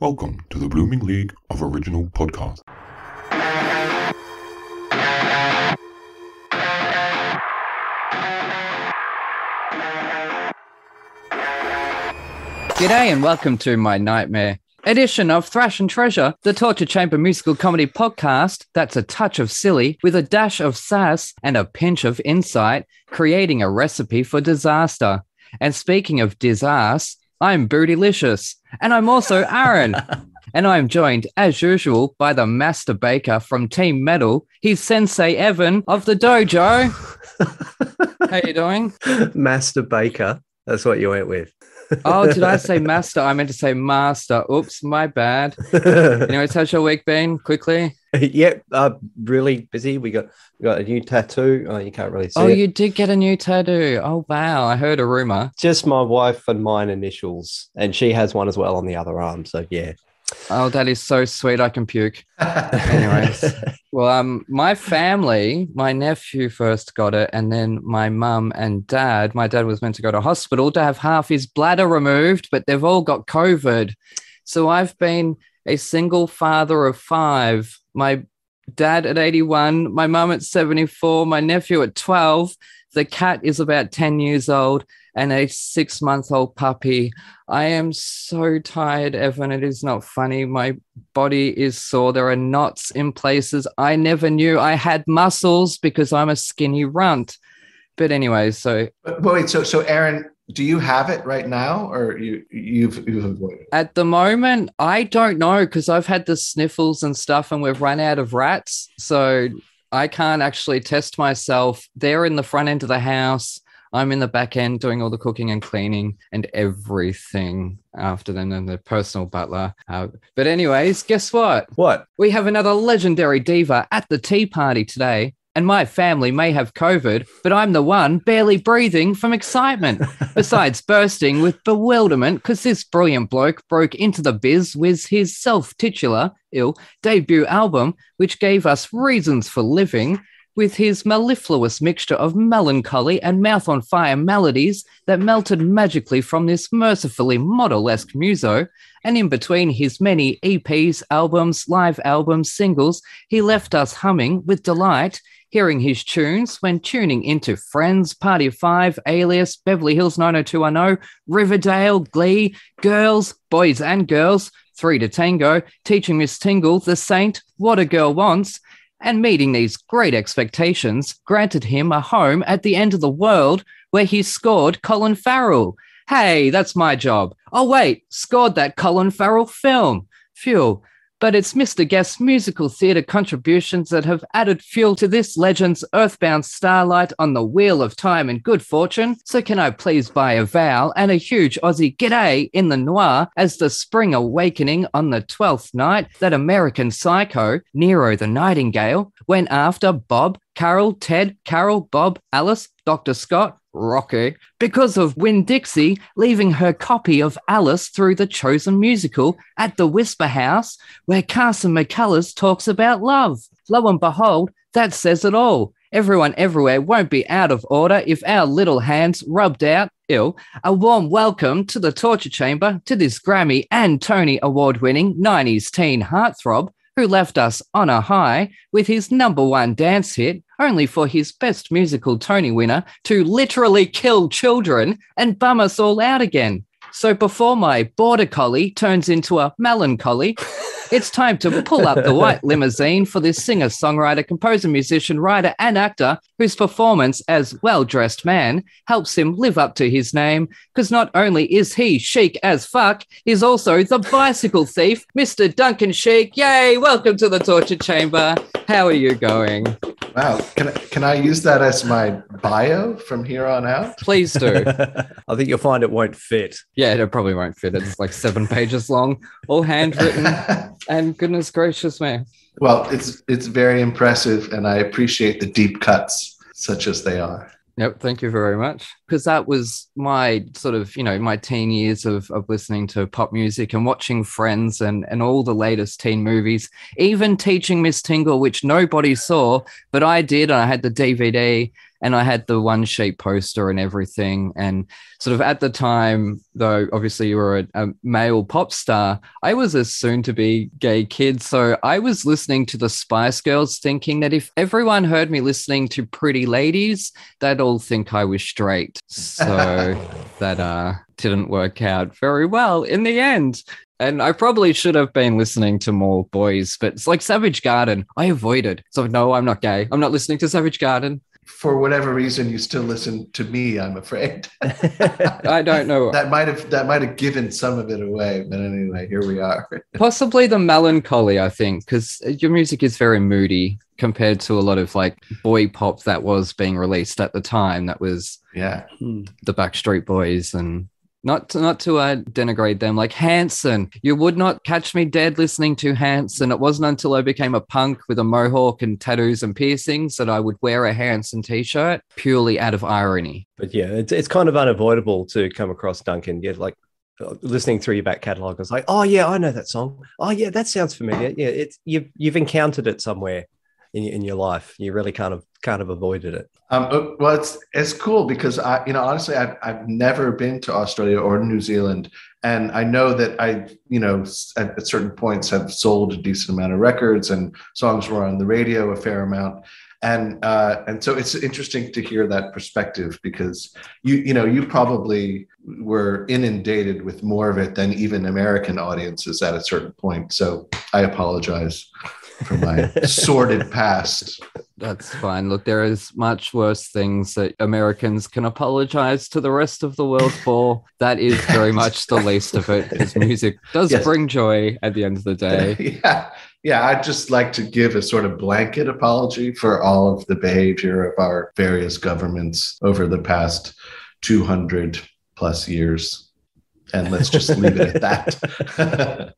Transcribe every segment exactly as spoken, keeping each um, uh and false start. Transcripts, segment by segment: Welcome to the Blooming League of Original Podcasts. G'day and welcome to my nightmare edition of Thrash and Treasure, the torture chamber musical comedy podcast that's a touch of silly with a dash of sass and a pinch of insight, creating a recipe for disaster. And speaking of disaster, I'm Bootylicious, and I'm also Aaron, and I'm joined, as usual, by the master baker from Team Metal, he's Sensei Evan of the dojo. How you doing? Master baker, that's what you went with. Oh, did I say master? I meant to say master. Oops, my bad. Anyways, how's your week been? Quickly. Yep, uh, really busy. We got we got a new tattoo. Oh, you can't really see. Oh, it. You did get a new tattoo. Oh, wow. I heard a rumor. Just my wife and mine initials, and she has one as well on the other arm. So yeah. Oh, that is so sweet. I can puke. Anyways, well, um, my family, my nephew first got it, and then my mum and dad. My dad was meant to go to hospital to have half his bladder removed, but they've all got COVID. So I've been a single father of five. My dad at eighty-one, my mum at seventy-four, my nephew at twelve. The cat is about ten years old and a six-month-old puppy. I am so tired, Evan. It is not funny. My body is sore. There are knots in places I never knew I had muscles because I'm a skinny runt. But anyway, so... But wait, so, so Aaron... Do you have it right now, or you, you've you've avoided it? At the moment, I don't know because I've had the sniffles and stuff, and we've run out of rats, so I can't actually test myself. They're in the front end of the house. I'm in the back end doing all the cooking and cleaning and everything after them and their personal butler. Uh, but anyways, guess what? What? We have another legendary diva at the tea party today. And my family may have COVID, but I'm the one barely breathing from excitement, besides bursting with bewilderment because this brilliant bloke broke into the biz with his self-titular, ill, debut album, which gave us reasons for living with his mellifluous mixture of melancholy and mouth-on-fire melodies that melted magically from this mercifully model-esque muso. And in between his many E Ps, albums, live albums, singles, he left us humming with delight, hearing his tunes when tuning into Friends, Party of Five, Alias, Beverly Hills nine oh two one oh, Riverdale, Glee, Girls, Boys and Girls, Three to Tango, Teaching Miss Tingle, The Saint, What a Girl Wants, and Meeting These Great Expectations granted him a home at the end of the world where he scored Colin Farrell. Hey, that's my job. Oh, wait, scored that Colin Farrell film. Phew. But it's Mister Guest's musical theatre contributions that have added fuel to this legend's earthbound starlight on the wheel of time and good fortune. So can I please buy a vowel and a huge Aussie g'day in the Noir as the Spring Awakening on the twelfth night that American Psycho, Nero the Nightingale, went after Bob, Carol, Ted, Carol, Bob, Alice, Doctor Scott, Rocky, because of Winn-Dixie leaving her copy of Alice through the Chosen musical at the Whisper House, where Carson McCullers talks about love. Lo and behold, that says it all. Everyone everywhere won't be out of order if our little hands rubbed out, ill, a warm welcome to the torture chamber to this Grammy and Tony award-winning nineties teen heartthrob who left us on a high with his number one dance hit, only for his best musical Tony winner to literally kill children and bum us all out again. So before my border collie turns into a melancholy, it's time to pull up the white limousine for this singer, songwriter, composer, musician, writer, and actor whose performance as well-dressed man helps him live up to his name, because not only is he chic as fuck, he's also the bicycle thief, Mister Duncan Sheik. Yay, welcome to the torture chamber. How are you going? Wow, can I, can I use that as my bio from here on out? Please do. I think you'll find it won't fit. Yeah, it probably won't fit. It's like seven pages long, all handwritten. And goodness gracious me. Well, it's it's very impressive, and I appreciate the deep cuts, such as they are. Yep, thank you very much. because that was my sort of, you know, my teen years of, of listening to pop music and watching Friends and, and all the latest teen movies, even Teaching Miss Tingle, which nobody saw, but I did. And I had the D V D and I had the One Sheet poster and everything. And sort of at the time, though, obviously you were a, a male pop star, I was a soon-to-be gay kid. So I was listening to the Spice Girls thinking that if everyone heard me listening to Pretty Ladies, they'd all think I was straight. So that uh, didn't work out very well in the end. And I probably should have been listening to more boys, but it's like Savage Garden, I avoided. So no, I'm not gay. I'm not listening to Savage Garden. For whatever reason, you still listen to me, I'm afraid. I don't know. That might have that might have given some of it away, but anyway, here we are. Possibly the melancholy, I think, because your music is very moody compared to a lot of like boy pop that was being released at the time. That was yeah, the Backstreet Boys and. Not to, not to uh, denigrate them, like Hanson. You would not catch me dead listening to Hanson. It wasn't until I became a punk with a mohawk and tattoos and piercings that I would wear a Hanson t-shirt purely out of irony. But yeah, it's, it's kind of unavoidable to come across Duncan. Yeah, like listening through your back catalogue, I was like, oh yeah, I know that song. Oh yeah, that sounds familiar. Yeah, it's you've you've encountered it somewhere in in your life. You really kind of kind of avoided it. Um, well, it's it's cool because I, you know, honestly, I've I've never been to Australia or New Zealand, and I know that I, you know, at certain points have sold a decent amount of records and songs were on the radio a fair amount, and uh, and so it's interesting to hear that perspective because you you know you probably were inundated with more of it than even American audiences at a certain point. So I apologize for my sordid past. That's fine. Look, there is much worse things that Americans can apologize to the rest of the world for. That is very much the least of it, because music does yes. bring joy at the end of the day. Yeah. Yeah, I'd just like to give a sort of blanket apology for all of the behavior of our various governments over the past two hundred plus years. And let's just leave it at that.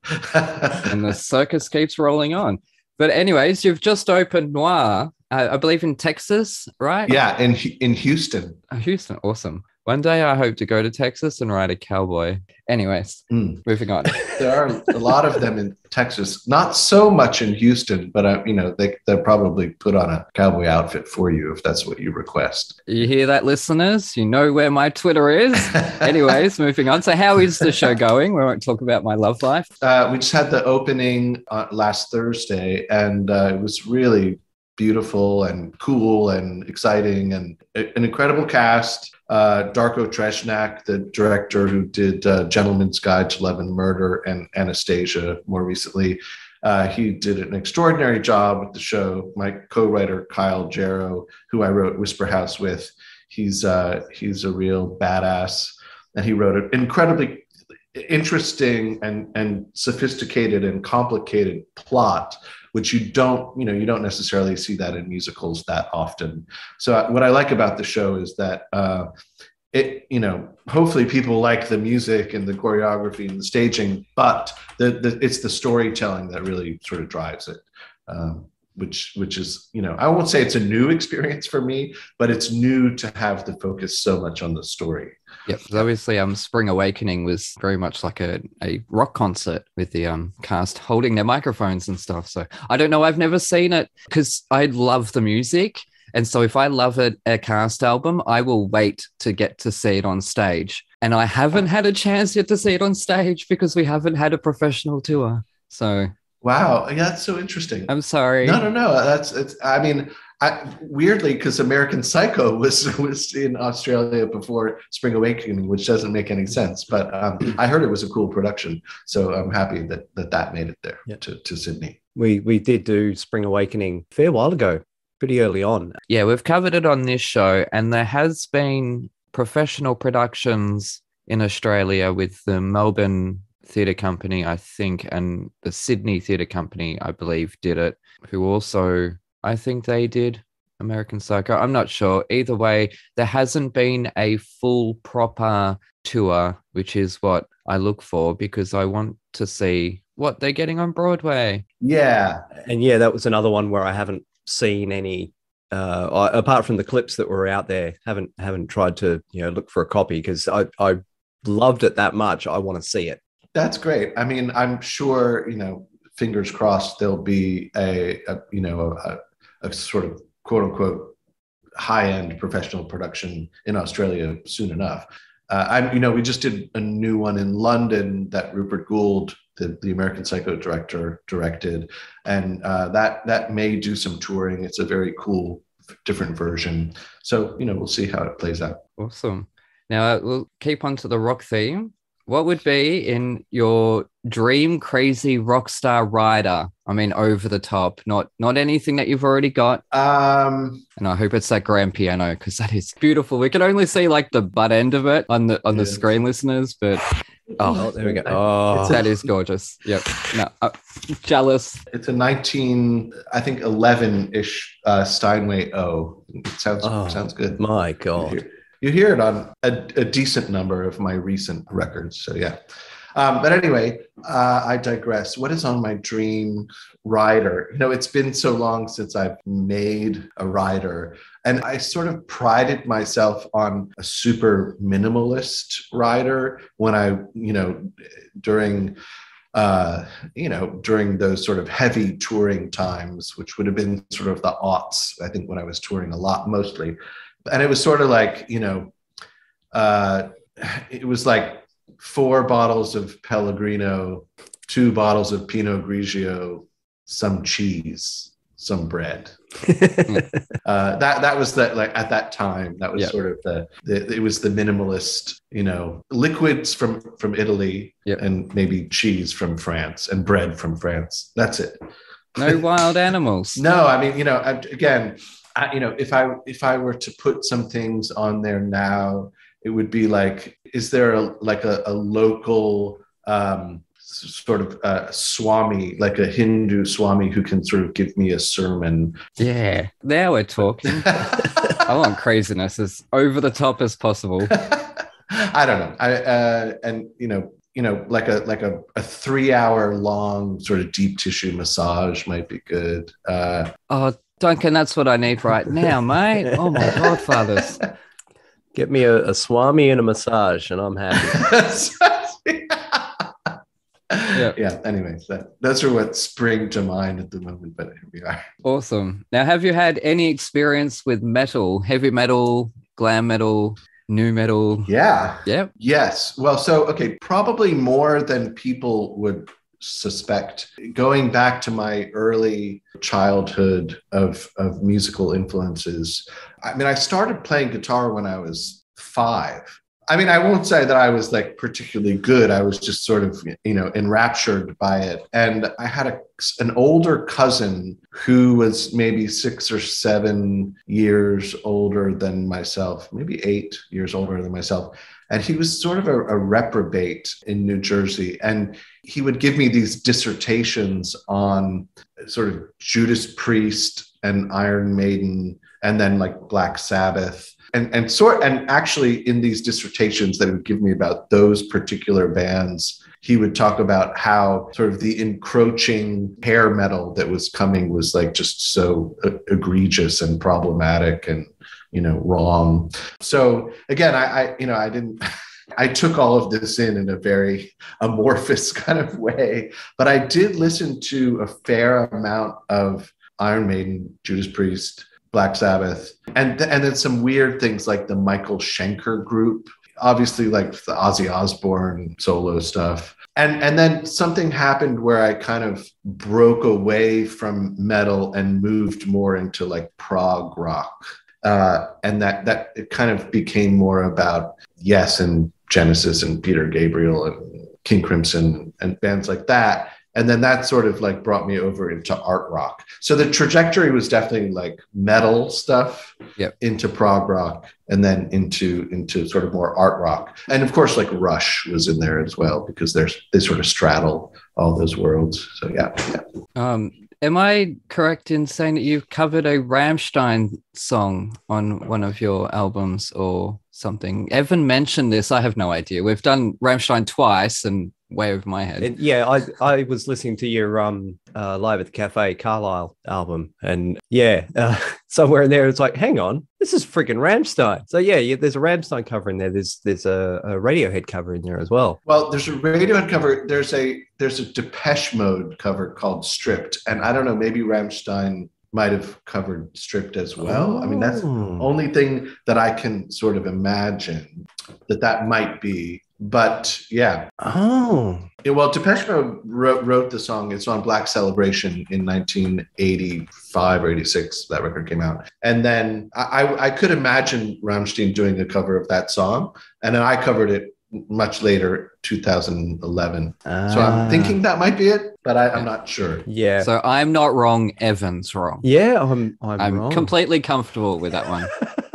And the circus keeps rolling on. But anyways, you've just opened Noir, uh, I believe in Texas, right? Yeah, in in Houston. Oh, Houston, awesome. One day I hope to go to Texas and ride a cowboy. Anyways, mm. moving on. There are a lot of them in Texas, not so much in Houston, but uh, you know they they'll probably put on a cowboy outfit for you if that's what you request. You hear that, listeners? You know where my Twitter is. Anyways, moving on. So how is the show going? We won't talk about my love life. Uh, we just had the opening uh, last Thursday, and uh, it was really beautiful and cool and exciting and an incredible cast. Uh, Darko Treshnak, the director who did uh, Gentleman's Guide to Love and Murder and Anastasia more recently. Uh, he did an extraordinary job with the show. My co-writer, Kyle Jarrow, who I wrote Whisper House with, he's, uh, he's a real badass. And he wrote an incredibly interesting and, and sophisticated and complicated plot, which you don't, you know, you don't necessarily see that in musicals that often. So what I like about the show is that uh, it, you know, hopefully people like the music and the choreography and the staging, but the, the, it's the storytelling that really sort of drives it, um, which which is, you know, I won't say it's a new experience for me, but it's new to have the focus so much on the story. Yeah, obviously um, Spring Awakening was very much like a, a rock concert with the um, cast holding their microphones and stuff. So I don't know. I've never seen it because I love the music. And so if I love it, a cast album, I will wait to get to see it on stage. And I haven't had a chance yet to see it on stage because we haven't had a professional tour. So... Wow. Yeah, that's so interesting. I'm sorry. No, no, no. That's, it's, I mean, I, weirdly, because American Psycho was was in Australia before Spring Awakening, which doesn't make any sense. But um, I heard it was a cool production. So I'm happy that that, that made it there yeah. to, to Sydney. We, we did do Spring Awakening a fair while ago, pretty early on. Yeah, we've covered it on this show. And there has been professional productions in Australia with the Melbourne Theatre Company, I think, and the Sydney Theatre Company, I believe, did it, who also, I think they did American Psycho. I'm not sure. Either way, there hasn't been a full proper tour, which is what I look for because I want to see what they're getting on Broadway. Yeah. And yeah, that was another one where I haven't seen any uh, apart from the clips that were out there, haven't haven't tried to, you know, look for a copy, because I, I loved it that much. I want to see it. That's great. I mean, I'm sure, you know, fingers crossed, there'll be a, a you know, a, a sort of quote unquote high-end professional production in Australia soon enough. Uh, I'm, you know, we just did a new one in London that Rupert Gould, the, the American Psycho director, directed, and uh, that that may do some touring. It's a very cool, different version. So, you know, we'll see how it plays out. Awesome. Now uh, we'll keep on to the rock theme. What would be in your dream crazy rock star rider? I mean, over the top, not not anything that you've already got. Um, and I hope it's that grand piano, because that is beautiful. We can only see like the butt end of it on the on the yeah. screen, listeners, but oh, oh, there we go. Oh, that is gorgeous. Yep. No, I'm jealous. It's a nineteen, I think eleven-ish uh, Steinway O. It sounds oh, sounds good. My God. You hear it on a, a decent number of my recent records. So, yeah. Um, but anyway, uh, I digress. What is on my dream rider? You know, it's been so long since I've made a rider. And I sort of prided myself on a super minimalist rider when I, you know, during... Uh, you know, during those sort of heavy touring times, which would have been sort of the aughts, I think, when I was touring a lot mostly. And it was sort of like, you know, uh, it was like four bottles of Pellegrino, two bottles of Pinot Grigio, some cheese, some bread. uh, that that was that like at that time, that was yep. sort of the, the it was the minimalist, you know, liquids from from Italy yep. and maybe cheese from France and bread from France. That's it. No wild animals. No, I mean, you know, I, again, I, you know, if I if I were to put some things on there now, it would be like, is there a, like a, a local um, sort of a swami, like a Hindu swami who can sort of give me a sermon. Yeah, now we're talking. I want craziness as over the top as possible. I don't know. I uh, and you know, you know, like a like a, a three hour long sort of deep tissue massage might be good. Uh, oh, Duncan, that's what I need right now, mate. Oh my godfathers. Get me a, a swami and a massage, and I'm happy. Yeah. yeah. Anyways, that, those are what spring to mind at the moment, but here we are. Awesome. Now, have you had any experience with metal, heavy metal, glam metal, nu metal? Yeah. Yeah. Yes. Well, so, okay, probably more than people would suspect. Going back to my early childhood of, of musical influences, I mean, I started playing guitar when I was five. I mean, I won't say that I was like particularly good. I was just sort of, you know, enraptured by it. And I had a, an older cousin who was maybe six or seven years older than myself, maybe eight years older than myself. And he was sort of a, a reprobate in New Jersey. And he would give me these dissertations on sort of Judas Priest and Iron Maiden and then like Black Sabbath. And and sort and actually in these dissertations that he would give me about those particular bands, he would talk about how sort of the encroaching hair metal that was coming was like just so egregious and problematic and, you know, wrong. So again, I, I you know, I didn't, I took all of this in in a very amorphous kind of way, but I did listen to a fair amount of Iron Maiden, Judas Priest, Black Sabbath, and th- and then some weird things like the Michael Schenker group, obviously like the Ozzy Osbourne solo stuff. And and then something happened where I kind of broke away from metal and moved more into like prog rock. Uh, and that, that it kind of became more about Yes and Genesis and Peter Gabriel and King Crimson and bands like that. And then that sort of like brought me over into art rock. So the trajectory was definitely like metal stuff yep. into prog rock and then into into sort of more art rock. And of course, like Rush was in there as well, because there's they sort of straddle all those worlds. So, yeah. yeah. Um, am I correct in saying that you've covered a Rammstein song on one of your albums or something? Evan mentioned this. I have no idea. We've done Rammstein twice and way over my head. It, yeah, I I was listening to your um uh, Live at the Cafe Carlisle album, and yeah, uh, somewhere in there it's like, hang on, this is freaking Rammstein. So yeah, yeah, there's a Rammstein cover in there. There's there's a, a Radiohead cover in there as well. Well, there's a Radiohead cover. There's a there's a Depeche Mode cover called Stripped, and I don't know, maybe Rammstein might have covered Stripped as well. Oh. I mean, that's the only thing that I can sort of imagine that that might be. But yeah. Oh. Yeah, well, Depeche Mode wrote, wrote the song. It's on Black Celebration in nineteen eighty-five or eighty-six. That record came out. And then I, I could imagine Rammstein doing a cover of that song. And then I covered it much later, two thousand eleven. Ah. So I'm thinking that might be it, but I, I'm not sure. Yeah. So I'm not wrong. Evan's wrong. Yeah, I'm I'm, I'm wrong. Completely comfortable with that one.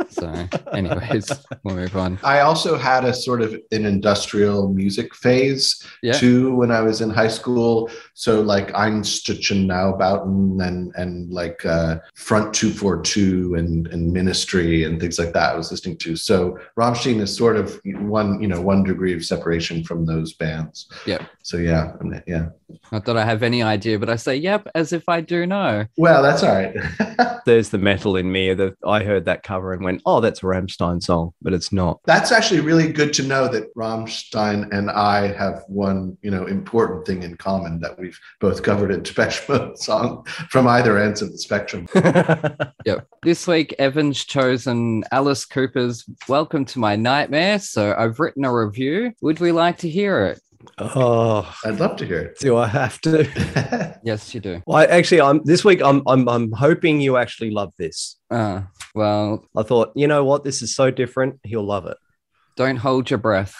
So anyways, we'll move on. I also had a sort of an industrial music phase yeah. too when I was in high school. So like Einstürzchen Neubauten and and like uh, Front two forty-two and, and Ministry and things like that I was listening to. So Rammstein is sort of one, you know, one degree of separation from those bands. Yeah. So yeah, yeah. Not that I have any idea, but I say yep as if I do know. Well, that's all right. There's the metal in me. The, I heard that cover and went, oh, that's a Rammstein song, but it's not. That's actually really good to know that Rammstein and I have one, you know, important thing in common, that we've both covered a Depeche Mode song from either ends of the spectrum. Yep. This week, Evan's chosen Alice Cooper's Welcome to My Nightmare. So I've written a review. Would we like to hear it? Oh, I'd love to hear it. Do I have to? Yes, you do. Well, I, actually, I'm this week. I'm I'm I'm hoping you actually love this. Uh, well, I thought, you know what, this is so different. He'll love it. Don't hold your breath.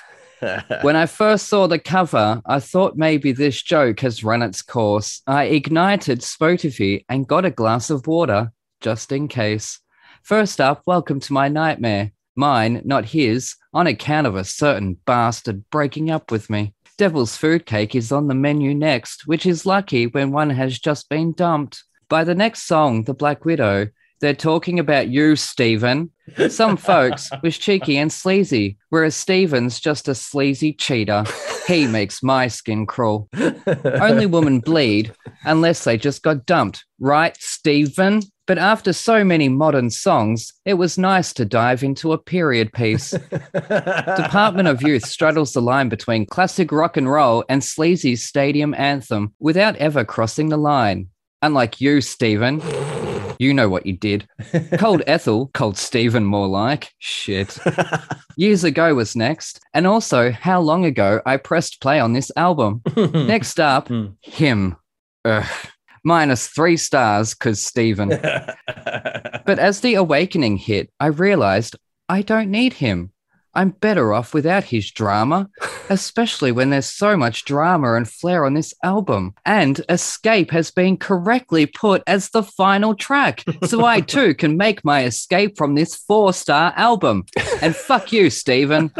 When I first saw the cover, I thought maybe this joke has run its course. I ignited Spotify and got a glass of water just in case. First up, Welcome to My Nightmare. Mine, not his, on account of a certain bastard breaking up with me. Devil's Food Cake is on the menu next, which is lucky when one has just been dumped. By the next song, The Black Widow, they're talking about you, Stephen. Some folks was cheeky and sleazy, whereas Stephen's just a sleazy cheater. He makes my skin crawl. Only women bleed unless they just got dumped. Right, Stephen? But after so many modern songs, it was nice to dive into a period piece. Department of Youth straddles the line between classic rock and roll and sleazy stadium anthem without ever crossing the line. Unlike you, Stephen. You know what you did. Cold Ethel, Cold Stephen more like. Shit. Years Ago was next. And also how long ago I pressed play on this album. Next up, him. Ugh. Minus three stars, because Stephen. But as The Awakening hit, I realized I don't need him. I'm better off without his drama, especially when there's so much drama and flair on this album. And Escape has been correctly put as the final track, so I too can make my escape from this four-star album. And fuck you, Stephen.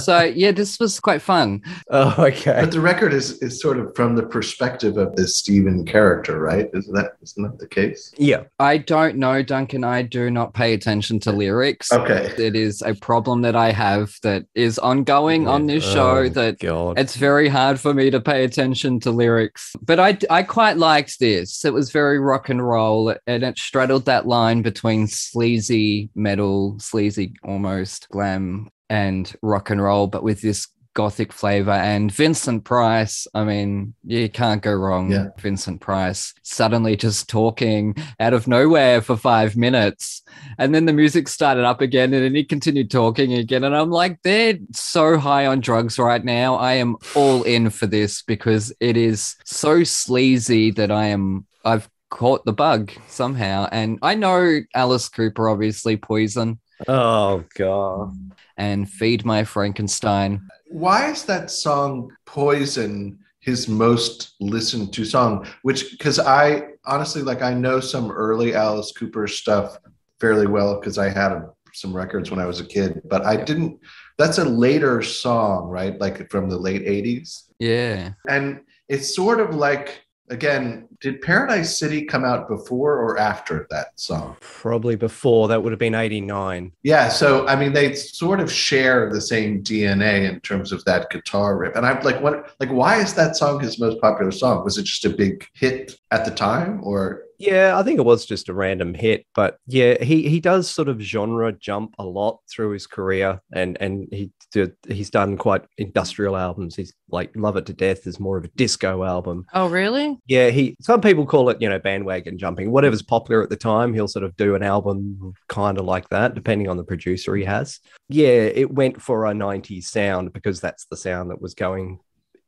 So, yeah, this was quite fun. Oh, okay. But the record is, is sort of from the perspective of this Stephen character, right? Isn't that, isn't that the case? Yeah. I don't know, Duncan. I do not pay attention to lyrics. Okay. It is a problem that I have that is ongoing yeah. on this show, oh, that God. It's very hard for me to pay attention to lyrics. But I, I quite liked this. It was very rock and roll, and it straddled that line between sleazy metal, sleazy almost glam, and rock and roll, but with this gothic flavor. And Vincent Price, I mean, you can't go wrong. Yeah. Vincent Price suddenly just talking out of nowhere for five minutes. And then the music started up again, and then he continued talking again. And I'm like, they're so high on drugs right now. I am all in for this because it is so sleazy that I am, I've caught the bug somehow. And I know Alice Cooper, obviously, Poison. Oh, God. And Feed My Frankenstein. Why is that song Poison his most listened to song? Which, because I honestly, like, I know some early Alice Cooper stuff fairly well because I had a, some records when I was a kid, but I didn't. That's a later song, right? Like from the late eighties. Yeah. And it's sort of like Again, did Paradise City come out before or after that song? Probably before. That would have been eighty-nine. Yeah, so, I mean, they sort of share the same D N A in terms of that guitar riff. And I'm like, what? Like, why is that song his most popular song? Was it just a big hit at the time, or...? Yeah, I think it was just a random hit, but yeah, he he does sort of genre jump a lot through his career, and and he did, he's done quite industrial albums. He's like Love It to Death is more of a disco album. Oh, really? Yeah, he some people call it, you know, bandwagon jumping. Whatever's popular at the time, he'll sort of do an album kind of like that, depending on the producer he has. Yeah, it went for a nineties sound because that's the sound that was going.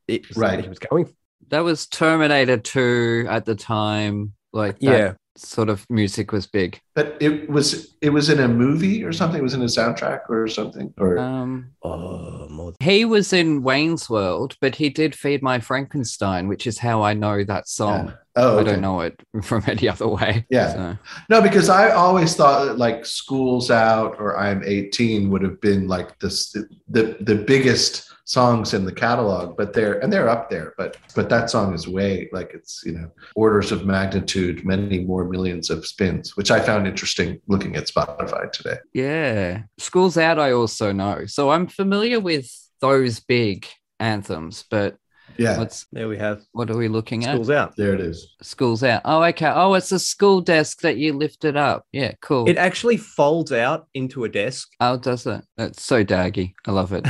It was right, he was going. That was Terminator two at the time. Like, that yeah, sort of music was big. But it was it was in a movie or something? It was in a soundtrack or something? Or um, oh, more than- He was in Wayne's World, but he did Feed My Frankenstein, which is how I know that song. Yeah. Oh, okay. I don't know it from any other way. Yeah. So. No, because I always thought that, like, School's Out or I'm eighteen would have been, like, this, the the biggest songs in the catalog, but they're and they're up there, but but that song is way, like, it's, you know, orders of magnitude, many more millions of spins, which I found interesting looking at Spotify today. Yeah. School's Out I also know. So I'm familiar with those big anthems, but yeah, what's, there we have. What are we looking School's at? School's Out. There it is. School's Out. Oh, okay. Oh, it's a school desk that you lifted up. Yeah, cool. It actually folds out into a desk. Oh, does it? That's so daggy. I love it.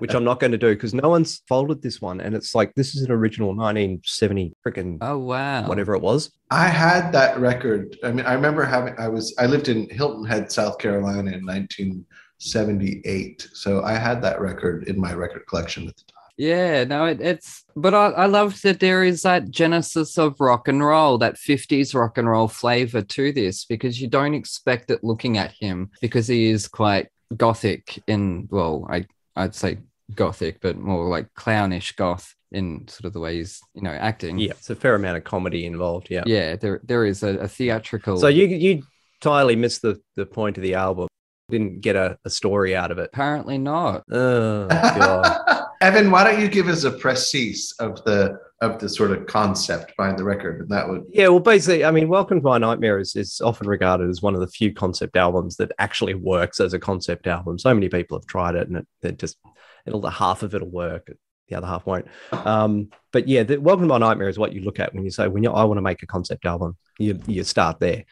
Which I'm not going to do because no one's folded this one. And it's like, this is an original nineteen seventy freaking, oh, wow, whatever it was. I had that record. I mean, I remember having, I was, I lived in Hilton Head, South Carolina in nineteen seventy-eight. So I had that record in my record collection at the time. Yeah, no, it, it's, but I, I love that there is that genesis of rock and roll, that fifties rock and roll flavor to this, because you don't expect it looking at him, because he is quite gothic in, well, I, I'd say gothic, but more like clownish goth in sort of the way he's, you know, acting. Yeah, it's a fair amount of comedy involved, yeah. Yeah, there there is a, a theatrical. So you you entirely missed the, the point of the album. Didn't get a, a story out of it. Apparently not. Oh, God. Evan, why don't you give us a précis of the of the sort of concept behind the record? And that would yeah, well, basically, I mean, Welcome to My Nightmare is, is often regarded as one of the few concept albums that actually works as a concept album. So many people have tried it, and it, it just it'll the half of it'll work, the other half won't. Um, but yeah, the, Welcome to My Nightmare is what you look at when you say, when you I want to make a concept album. You you start there.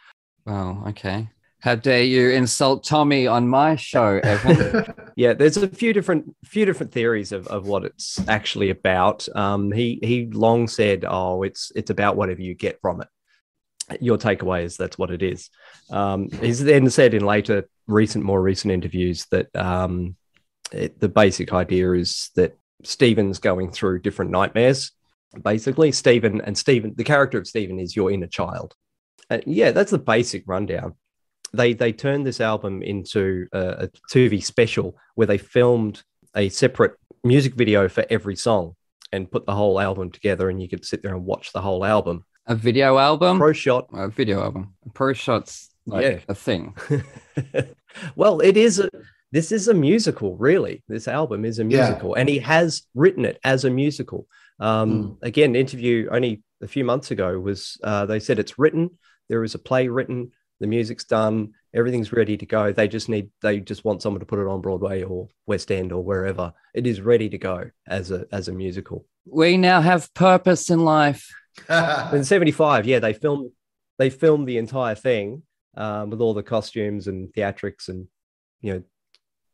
Wow. Okay. How dare you insult Tommy on my show, Evan? Yeah, there's a few different few different theories of, of what it's actually about. Um, he he long said, oh, it's it's about whatever you get from it. Your takeaway is that's what it is. Um, he's then said in later, recent, more recent interviews that um, it, the basic idea is that Stephen's going through different nightmares, basically. Stephen and Stephen, the character of Stephen is your inner child. Uh, yeah, that's the basic rundown. They they turned this album into a, a T V special where they filmed a separate music video for every song and put the whole album together, and you could sit there and watch the whole album. A video album? Pro shot. A video album. Pro shot's like yeah. a thing. Well, it is. A, this is a musical, really. This album is a musical, yeah. and he has written it as a musical. Um, mm. Again, interview only a few months ago was uh, they said it's written. There is a play written. The music's done. Everything's ready to go. They just need, they just want someone to put it on Broadway or West End or wherever. It is ready to go as a, as a musical. We now have purpose in life. In seventy-five, yeah, they filmed, they filmed the entire thing um, with all the costumes and theatrics and, you know,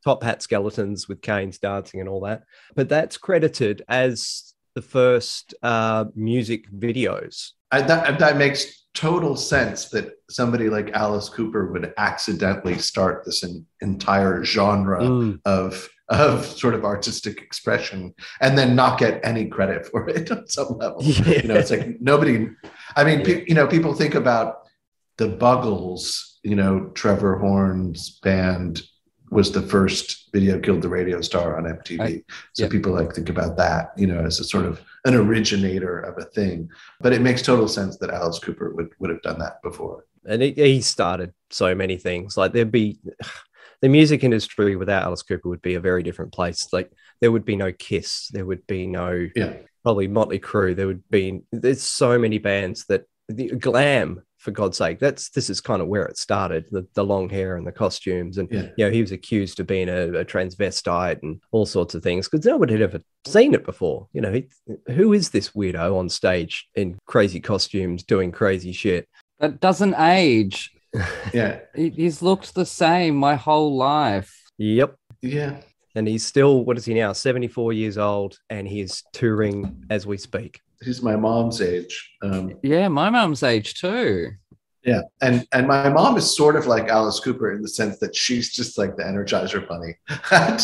top hat skeletons with canes dancing and all that. But that's credited as the first uh, music videos. I, that, that makes total sense that somebody like Alice Cooper would accidentally start this in, entire genre mm. of of sort of artistic expression and then not get any credit for it on some level. Yeah. You know, it's like nobody, I mean, yeah. pe- you know, people think about the Buggles, you know, Trevor Horn's band was the first Video Killed the Radio Star on M T V. I, so yeah. people like think about that, you know, as a sort of an originator of a thing. But it makes total sense that Alice Cooper would, would have done that before. And he, he started so many things. Like there'd be, the music industry without Alice Cooper would be a very different place. Like there would be no Kiss, there would be no yeah. probably Motley Crue. There would be there's so many bands that the glam, for God's sake, that's this is kind of where it started. The, the long hair and the costumes, and yeah. you know he was accused of being a, a transvestite and all sorts of things because nobody had ever seen it before. You know, he, who is this weirdo on stage in crazy costumes doing crazy shit? That doesn't age. Yeah, he's looked the same my whole life. Yep. Yeah, and he's still, what is he now? seventy-four years old, and he's touring as we speak. He's my mom's age. Um, yeah, my mom's age too. Yeah, and and my mom is sort of like Alice Cooper in the sense that she's just like the Energizer Bunny.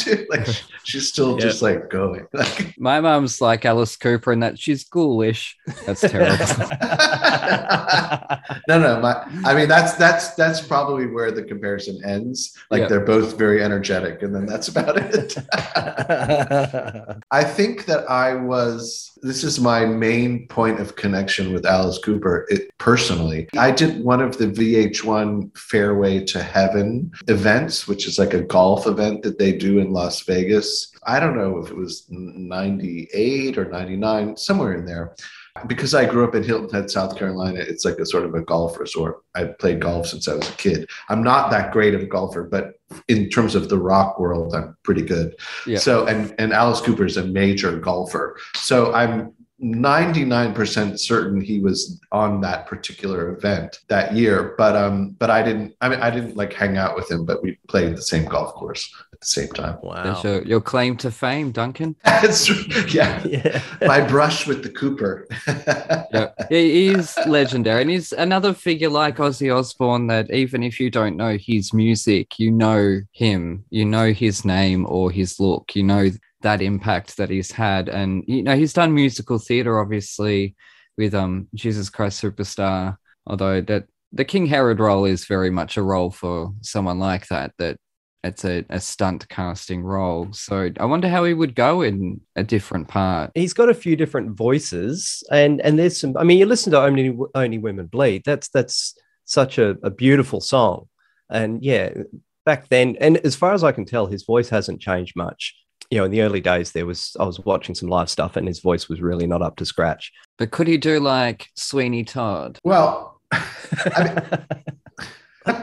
Dude, like she's still yeah. just like going. Like, my mom's like Alice Cooper in that she's ghoulish. That's terrible. no, no, my, I mean that's that's that's probably where the comparison ends. Like yep. they're both very energetic, and then that's about it. I think that I was. This is my main point of connection with Alice Cooper. It, personally, I didn't. One of the V H one Fairway to Heaven events, which is like a golf event that they do in Las Vegas. I don't know if it was ninety-eight or ninety-nine, somewhere in there. Because I grew up in Hilton Head, South Carolina, it's like a sort of a golf resort. I played golf since I was a kid. I'm not that great of a golfer, but in terms of the rock world, I'm pretty good. Yeah. So, and, and Alice Cooper is a major golfer. So I'm ninety-nine percent certain he was on that particular event that year, but um, but I didn't. I mean, I didn't like hang out with him, but we played the same golf course at the same time. Wow! That's your, your claim to fame, Duncan. yeah. yeah, my brush with the Cooper. yeah, he is legendary, and he's another figure like Ozzy Osbourne that even if you don't know his music, you know him, you know his name or his look, you know. That impact that he's had. And you know he's done musical theater obviously with um Jesus Christ Superstar, although that the King Herod role is very much a role for someone like that, that it's a, a stunt casting role. So I wonder how he would go in a different part. He's got a few different voices, and and there's some, I mean, you listen to Only Only Women Bleed, that's that's such a, a beautiful song, and yeah, back then, and as far as I can tell, his voice hasn't changed much. You know, in the early days, there was I was watching some live stuff and his voice was really not up to scratch. But could he do like Sweeney Todd? Well, I mean,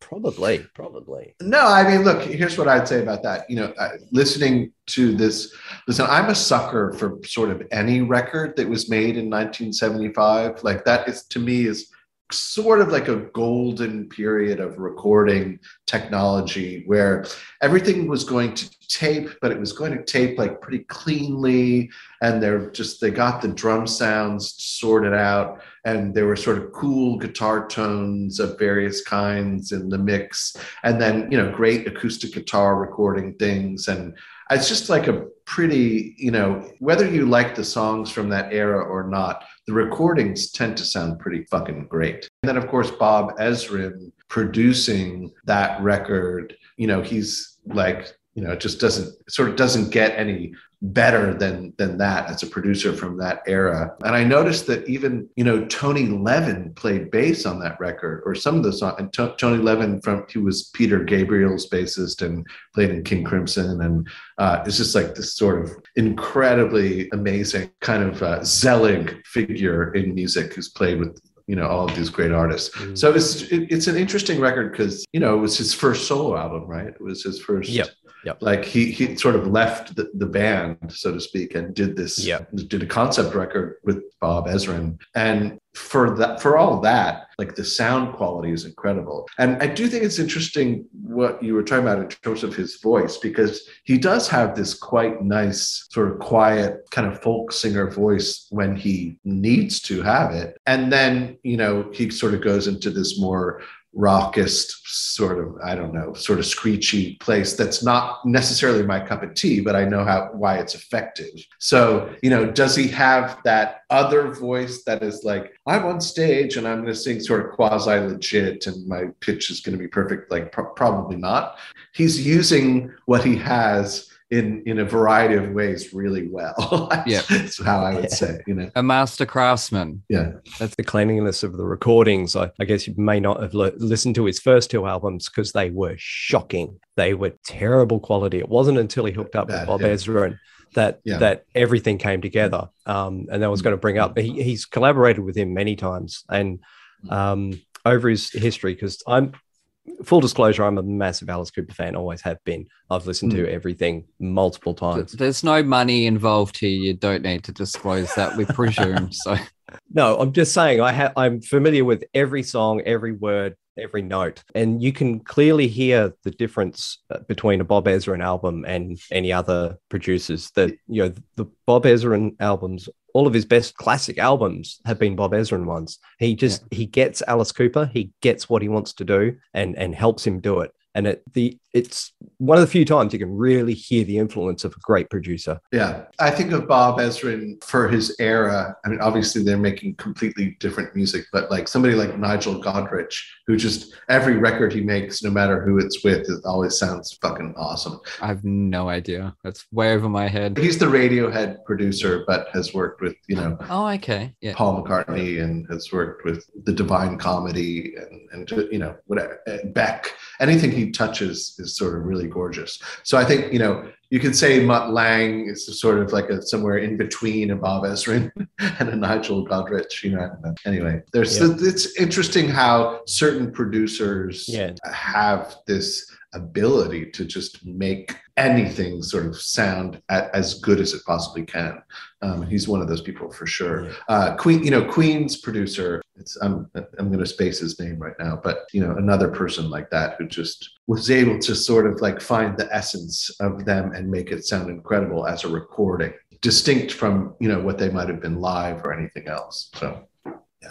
probably, probably. No, I mean, look, here's what I'd say about that. You know, uh, listening to this, listen, I'm a sucker for sort of any record that was made in nineteen seventy-five. Like that is, to me, is sort of like a golden period of recording technology where everything was going to tape, but it was going to tape like pretty cleanly, and they're just they got the drum sounds sorted out, and there were sort of cool guitar tones of various kinds in the mix, and then you know great acoustic guitar recording things. And it's just like a pretty, you know, whether you like the songs from that era or not, the recordings tend to sound pretty fucking great. And then, of course, Bob Ezrin producing that record, you know, he's like, you know, it just doesn't sort of doesn't get any better than than that as a producer from that era. And I noticed that even, you know, Tony Levin played bass on that record, or some of the songs. And T- Tony Levin, from he was Peter Gabriel's bassist and played in King Crimson. And uh, it's just like this sort of incredibly amazing kind of uh, Zelig figure in music who's played with, you know, all of these great artists. Mm. So it's it, it's an interesting record because, you know, it was his first solo album, right? It was his first. Yep. Yep. Like he he sort of left the, the band, so to speak, and did this yep. did a concept record with Bob Ezrin. And for that for all that, like the sound quality is incredible. And I do think it's interesting what you were talking about in terms of his voice, because he does have this quite nice sort of quiet kind of folk singer voice when he needs to have it. And then, you know, he sort of goes into this more raucous sort of, I don't know, sort of screechy place that's not necessarily my cup of tea, but I know how why it's effective. So, you know, does he have that other voice that is like, I'm on stage and I'm going to sing sort of quasi-legit and my pitch is going to be perfect? Like, pro- probably not. He's using what he has in in a variety of ways really well. Yeah, that's how I would yeah. say, you know, a master craftsman. Yeah, that's the cleanliness of the recordings. I, I guess you may not have le- listened to his first two albums because they were shocking. They were terrible quality. It wasn't until he hooked up Bad, with Bob yeah. Ezrin that yeah. that everything came together. Um, and that was going to bring up. He, he's collaborated with him many times and um, over his history, because I'm. Full disclosure, I'm a massive Alice Cooper fan, always have been. I've listened to everything multiple times. There's no money involved here. You don't need to disclose that, we presume. So, no, I'm just saying I ha- I'm familiar with every song, every word, every note. And you can clearly hear the difference between a Bob Ezrin album and any other producers. That, you know, the Bob Ezrin albums, all of his best classic albums have been Bob Ezrin ones. He just, yeah. he gets Alice Cooper. He gets what he wants to do and, and helps him do it. And it, the it's one of the few times you can really hear the influence of a great producer. Yeah. I think of Bob Ezrin for his era. I mean, obviously they're making completely different music, but like somebody like Nigel Godrich, who just every record he makes, no matter who it's with, it always sounds fucking awesome. I have no idea. That's way over my head. He's the Radiohead producer, but has worked with, you know, oh, okay. Yeah. Paul McCartney, and has worked with the Divine Comedy and, and you know, whatever, Beck, anything he touches is sort of really gorgeous. So I think, you know, you could say Mutt Lange is sort of like a somewhere in between a Bob Ezrin and a Nigel Godrich, you know. Anyway, there's yeah. it's interesting how certain producers yeah. have this ability to just make anything sort of sound at, as good as it possibly can. Um, he's one of those people for sure. Uh, Queen, you know, Queen's producer. It's, I'm I'm going to space his name right now, but you know, another person like that who just was able to sort of like find the essence of them and make it sound incredible as a recording, distinct from, you know, what they might have been live or anything else. So.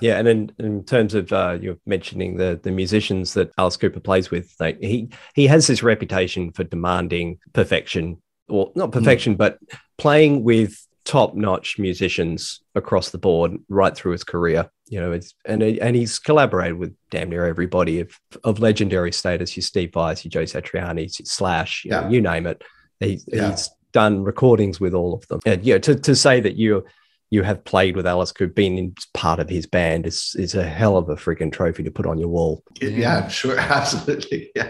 Yeah, and in, in terms of uh, you're mentioning the the musicians that Alice Cooper plays with, like he he has this reputation for demanding perfection, or not perfection, mm. but playing with top-notch musicians across the board right through his career. You know, it's and and he's collaborated with damn near everybody of of legendary status. Your Steve Vai, your Joe Satriani, Slash, you, yeah. know, you name it. He, yeah. He's done recordings with all of them. And you know, to to say that you. You have played with Alice Cooper, been part of his band, is is a hell of a freaking trophy to put on your wall. Yeah, yeah, sure, absolutely, yeah,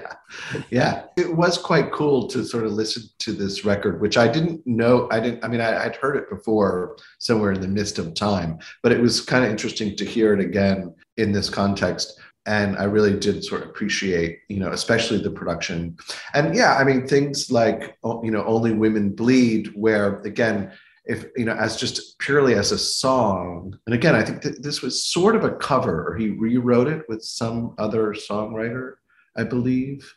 yeah. It was quite cool to sort of listen to this record, which I didn't know. I didn't. I mean, I, I'd heard it before somewhere in the mist of time, but it was kind of interesting to hear it again in this context. And I really did sort of appreciate, you know, especially the production. And yeah, I mean, things like, you know, Only Women Bleed, where again. If, you know, as just purely as a song. And again, I think th- this was sort of a cover, or he rewrote it with some other songwriter, I believe.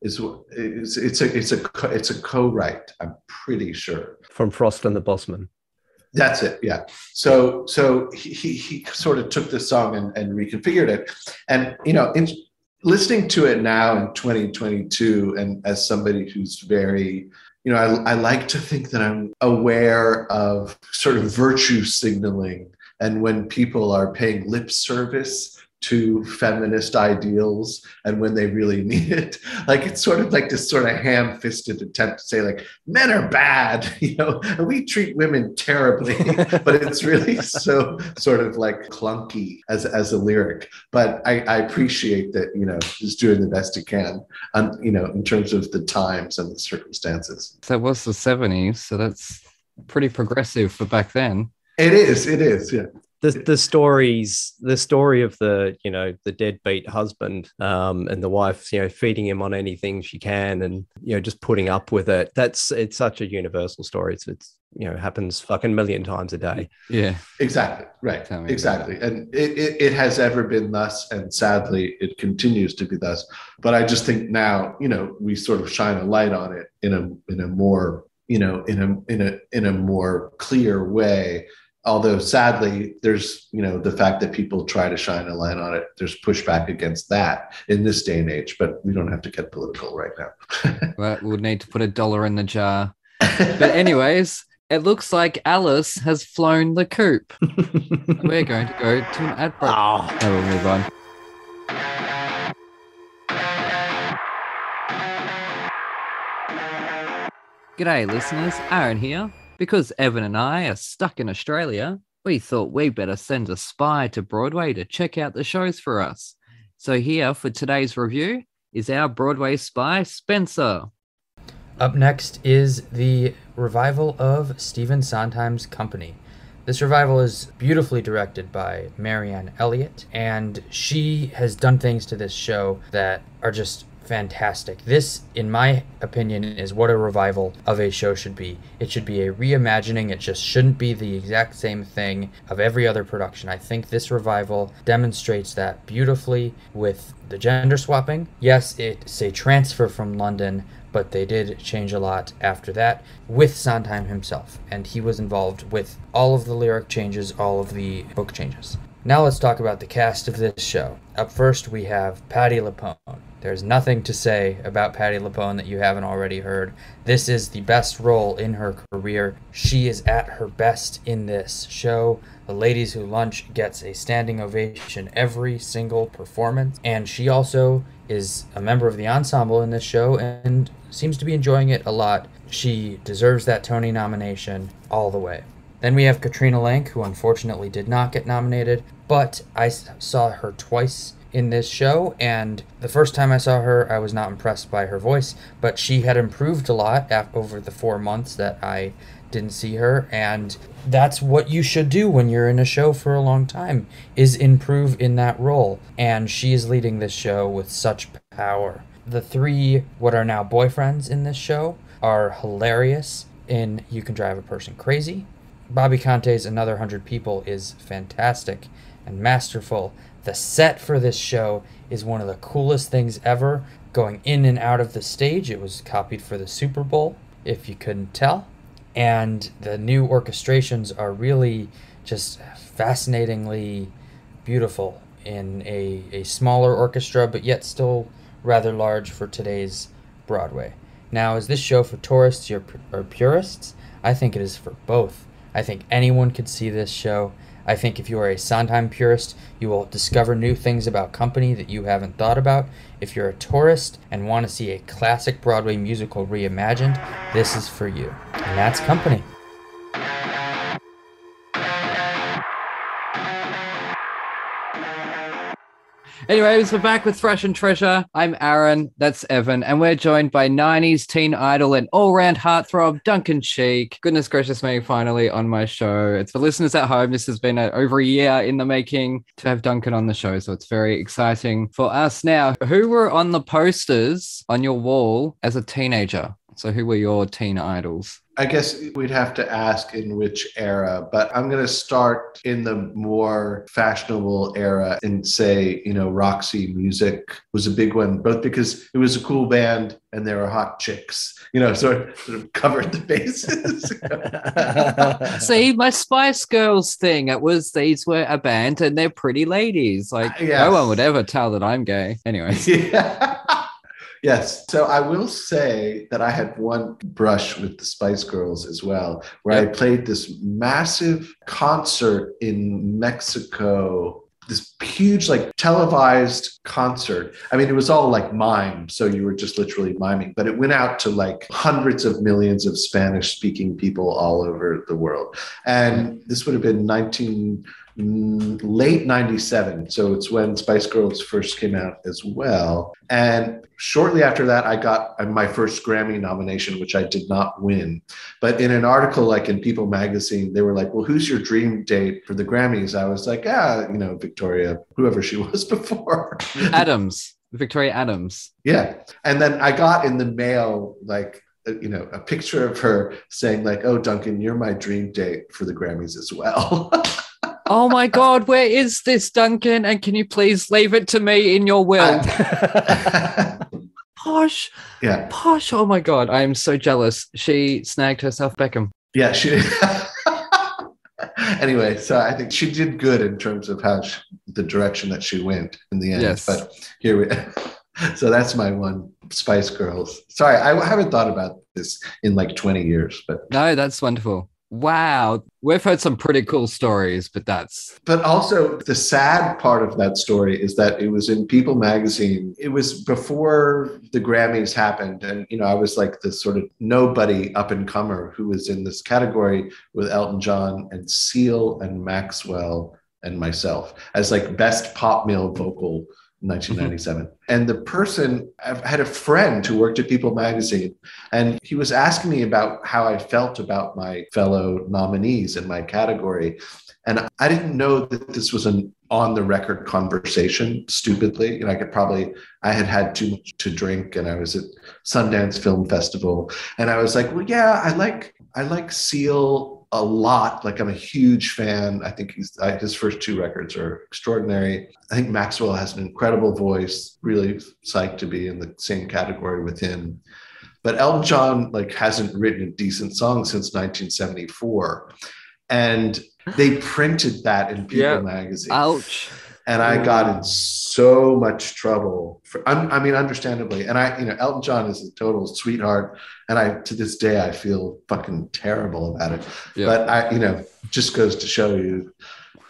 Is it's, it's a it's a it's a co-write, I'm pretty sure. From Frost and the Bossman. That's it, yeah. So so he he, he sort of took this song and, and reconfigured it. And, you know, in, listening to it now in twenty twenty-two, and as somebody who's very, you know, I, I like to think that I'm aware of sort of virtue signaling, and when people are paying lip service to feminist ideals and when they really need it. Like, it's sort of like this sort of ham-fisted attempt to say, like, men are bad, you know, and we treat women terribly, but it's really so sort of like clunky as, as a lyric. But I, I appreciate that, you know, he's doing the best he can, um, you know, in terms of the times and the circumstances. That was the seventies, so that's pretty progressive for back then. It is, it is, yeah. The the stories, the story of the, you know, the deadbeat husband um, and the wife, you know, feeding him on anything she can and, you know, just putting up with it. That's, it's such a universal story. It's, it's you know, happens fucking a million times a day. Yeah, exactly. Right. Exactly. And it, it, it has ever been thus. And sadly, it continues to be thus. But I just think now, you know, we sort of shine a light on it in a, in a more, you know, in a, in a, in a more clear way. Although sadly, there's, you know, the fact that people try to shine a light on it, there's pushback against that in this day and age, but we don't have to get political right now. Well, we'll need to put a dollar in the jar. But anyways, it looks like Alice has flown the coop. We're going to go to an ad break. Oh. And we'll move on. G'day listeners, Aaron here. Because Evan and I are stuck in Australia, we thought we'd better send a spy to Broadway to check out the shows for us. So here for today's review is our Broadway spy, Spencer. Up next is the revival of Stephen Sondheim's Company. This revival is beautifully directed by Marianne Elliott, and she has done things to this show that are just fantastic. This, in my opinion, is what a revival of a show should be. It should be a reimagining. It just shouldn't be the exact same thing of every other production. I think this revival demonstrates that beautifully with the gender swapping. Yes, it's a transfer from London, but they did change a lot after that with Sondheim himself, and he was involved with all of the lyric changes, all of the book changes. Now let's talk about the cast of this show. Up first, we have Patti LuPone. There's nothing to say about Patti LuPone that you haven't already heard. This is the best role in her career. She is at her best in this show. The Ladies Who Lunch gets a standing ovation every single performance. And she also is a member of the ensemble in this show and seems to be enjoying it a lot. She deserves that Tony nomination all the way. Then we have Katrina Lank, who unfortunately did not get nominated, but I saw her twice in this show, and the first time I saw her, I was not impressed by her voice, but she had improved a lot over the four months that I didn't see her, and that's what you should do when you're in a show for a long time, is improve in that role, and she is leading this show with such power. The three what are now boyfriends in this show are hilarious in You Can Drive a Person Crazy. Bobby Conte's Another Hundred People is fantastic and masterful. The set for this show is one of the coolest things ever. Going in and out of the stage, it was copied for the Super Bowl, if you couldn't tell. And the new orchestrations are really just fascinatingly beautiful in a, a smaller orchestra, but yet still rather large for today's Broadway. Now, is this show for tourists or, or purists? I think it is for both. I think anyone could see this show. I think if you are a Sondheim purist, you will discover new things about Company that you haven't thought about. If you're a tourist and want to see a classic Broadway musical reimagined, this is for you. And that's Company. Anyways, we're back with Thrash and Treasure. I'm Aaron, that's Evan, and we're joined by nineties teen idol and all-round heartthrob, Duncan Sheik. Goodness gracious me, finally on my show. It's for listeners at home, this has been a, over a year in the making to have Duncan on the show, so it's very exciting for us now. Who were on the posters on your wall as a teenager? So who were your teen idols? I guess we'd have to ask in which era, but I'm going to start in the more fashionable era and say, you know, Roxy Music was a big one, both because it was a cool band and there were hot chicks, you know, so it sort of covered the bases. See, my Spice Girls thing, it was these were a band and they're pretty ladies. Like, uh, yes. No one would ever tell that I'm gay. Anyways. Yeah. Yes. So I will say that I had one brush with the Spice Girls as well, where yep. I played this massive concert in Mexico, this huge, like, televised concert. I mean, it was all like mime. So you were just literally miming, but it went out to like hundreds of millions of Spanish speaking people all over the world. And this would have been nineteen late ninety-seven. So it's when Spice Girls first came out as well. And shortly after that, I got my first Grammy nomination, which I did not win. But in an article, like in People magazine, they were like, well, who's your dream date for the Grammys? I was like, ah, you know, Victoria, whoever she was before. Adams, Victoria Adams. Yeah. And then I got in the mail, like, you know, a picture of her saying like, oh, Duncan, you're my dream date for the Grammys as well. Oh my God, where is this, Duncan? And can you please leave it to me in your will? Posh. Yeah. Posh. Oh my God, I am so jealous. She snagged herself Beckham. Yeah, she did. Anyway, so I think she did good in terms of how she, the direction that she went in the end. Yes. But here we are. So that's my one, Spice Girls. Sorry, I haven't thought about this in like twenty years. But no, that's wonderful. Wow. We've heard some pretty cool stories, but that's... But also the sad part of that story is that it was in People magazine. It was before the Grammys happened. And, you know, I was like this sort of nobody up and comer who was in this category with Elton John and Seal and Maxwell and myself as like best pop male vocal nineteen ninety-seven. And the person, I had a friend who worked at People magazine, and he was asking me about how I felt about my fellow nominees in my category. And I didn't know that this was an on-the-record conversation, stupidly. You know, I could probably, I had had too much to drink, and I was at Sundance Film Festival. And I was like, well, yeah, I like, I like Seal a lot. Like, I'm a huge fan. I think he's, I, his first two records are extraordinary. I think Maxwell has an incredible voice, really psyched to be in the same category with him. But Elton John, like, hasn't written a decent song since nineteen seventy-four. And they printed that in People yeah. magazine. Ouch. And I got in so much trouble, for, I mean, understandably. And I, you know, Elton John is a total sweetheart. And I, to this day, I feel fucking terrible about it. Yeah. But I, you know, just goes to show you,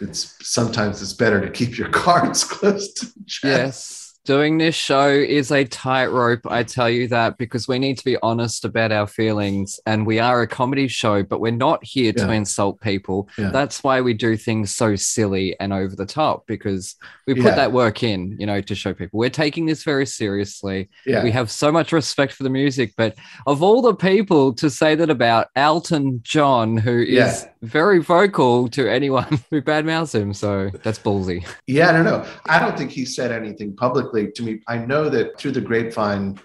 it's sometimes it's better to keep your cards close to the chest. Yes. Doing this show is a tightrope, I tell you that, because we need to be honest about our feelings. And we are a comedy show, but we're not here yeah. to insult people. Yeah. That's why we do things so silly and over the top, because we put yeah. that work in, you know, to show people. We're taking this very seriously. Yeah. We have so much respect for the music. But of all the people to say that about, Elton John, who is yeah. very vocal to anyone who badmouths him. So that's ballsy. Yeah, I don't know. I don't think he said anything publicly to me. I know that through the grapevine,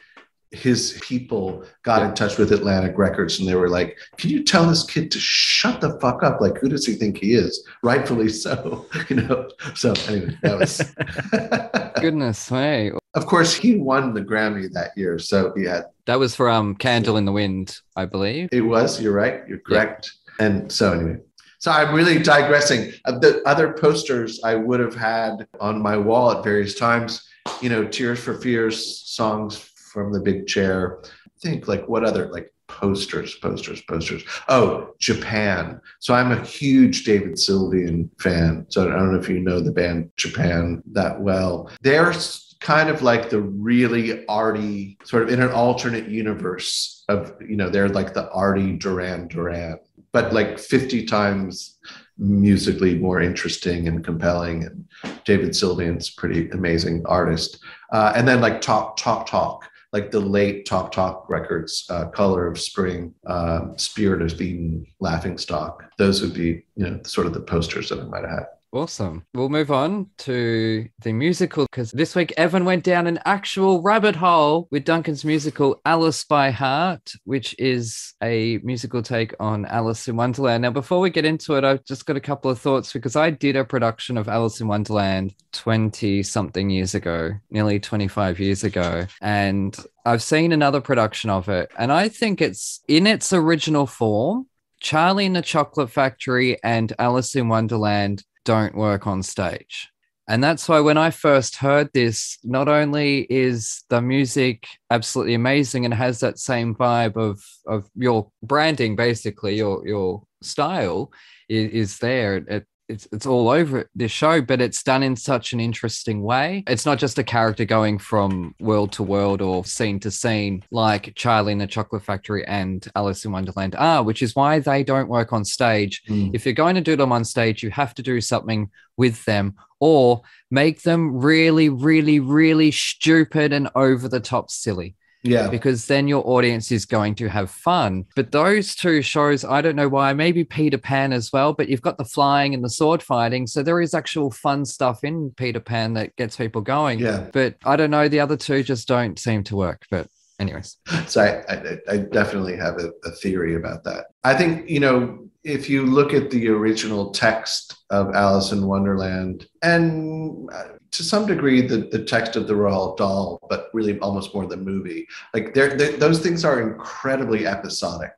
his people got yeah. in touch with Atlantic Records, and they were like, can you tell this kid to shut the fuck up? Like, who does he think he is? Rightfully so, you know? So anyway, that was... Goodness, hey. Of course, he won the Grammy that year, so he had... That was for um, Candle in the Wind, I believe. It was, you're right, you're correct. Yeah. And so anyway... So I'm really digressing. The other posters I would have had on my wall at various times, you know, Tears for Fears, songs from the big chair. I think like what other like posters, posters, posters. Oh, Japan. So I'm a huge David Sylvian fan. So I don't know if you know the band Japan that well. They're kind of like the really arty, sort of in an alternate universe of, you know, they're like the arty Duran Duran, but like fifty times musically more interesting and compelling. And David Sylvian's pretty amazing artist. Uh, and then like Talk, Talk, Talk, like the late Talk, Talk records, uh, Color of Spring, uh, Spirit of Eden, Laughing Stock. Those would be, you know, sort of the posters that I might have had. Awesome. We'll move on to the musical, because this week Evan went down an actual rabbit hole with Duncan's musical Alice by Heart, which is a musical take on Alice in Wonderland. Now, before we get into it, I've just got a couple of thoughts, because I did a production of Alice in Wonderland twenty-something years ago, nearly twenty-five years ago, and I've seen another production of it, and I think it's in its original form, Charlie and the Chocolate Factory and Alice in Wonderland don't work on stage. And that's why when I first heard this, not only is the music absolutely amazing and has that same vibe of of your branding, basically your your style is, is there, it, it's it's all over this show, but it's done in such an interesting way. It's not just a character going from world to world or scene to scene like Charlie and the Chocolate Factory and Alice in Wonderland are, which is why they don't work on stage. Mm. If you're going to do them on stage, you have to do something with them or make them really, really, really stupid and over the top silly. Yeah. Because then your audience is going to have fun. But those two shows, I don't know why, maybe Peter Pan as well, but you've got the flying and the sword fighting. So there is actual fun stuff in Peter Pan that gets people going. Yeah. But I don't know, the other two just don't seem to work. But anyways. So I, I, I definitely have a, a theory about that. I think, you know, if you look at the original text of Alice in Wonderland, and to some degree the, the text of the Roald Dahl, but really almost more the movie, like they're, they're, those things are incredibly episodic.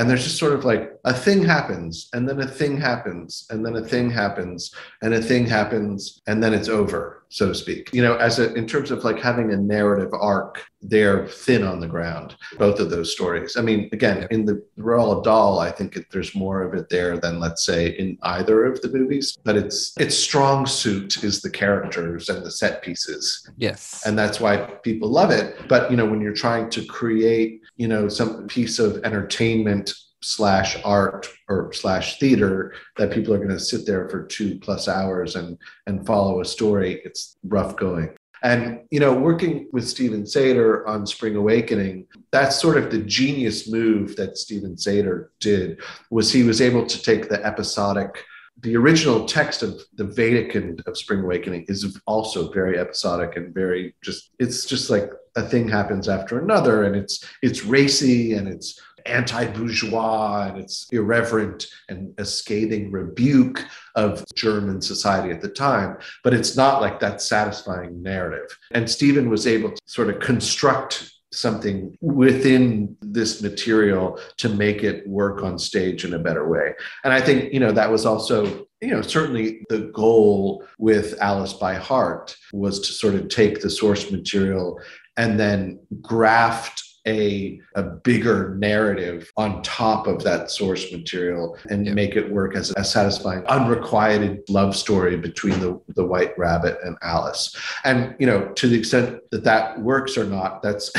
And there's just sort of like a thing happens, and then a thing happens, and then a thing happens, and a thing happens, and then it's over, so to speak. You know, as a, in terms of like having a narrative arc, they're thin on the ground, both of those stories. I mean, again, in the Roald Dahl, I think it, there's more of it there than, let's say, in either of the movies. But it's its strong suit is the characters and the set pieces. Yes. And that's why people love it. But, you know, when you're trying to create, you know, some piece of entertainment slash art or slash theater that people are going to sit there for two plus hours and and follow a story, it's rough going. And, you know, working with Stephen Sater on Spring Awakening, that's sort of the genius move that Stephen Sater did, was he was able to take the episodic, the original text of the Vatican of Spring Awakening is also very episodic and very just, it's just like a thing happens after another, and it's it's racy and it's anti-bourgeois and it's irreverent and a scathing rebuke of German society at the time, but it's not like that satisfying narrative. And Stephen was able to sort of construct something within this material to make it work on stage in a better way. And I think, you know, that was also, you know, certainly the goal with Alice by Heart was to sort of take the source material and then graft A, a bigger narrative on top of that source material and yep. make it work as a satisfying, unrequited love story between the, the White Rabbit and Alice. And, you know, to the extent that that works or not, that's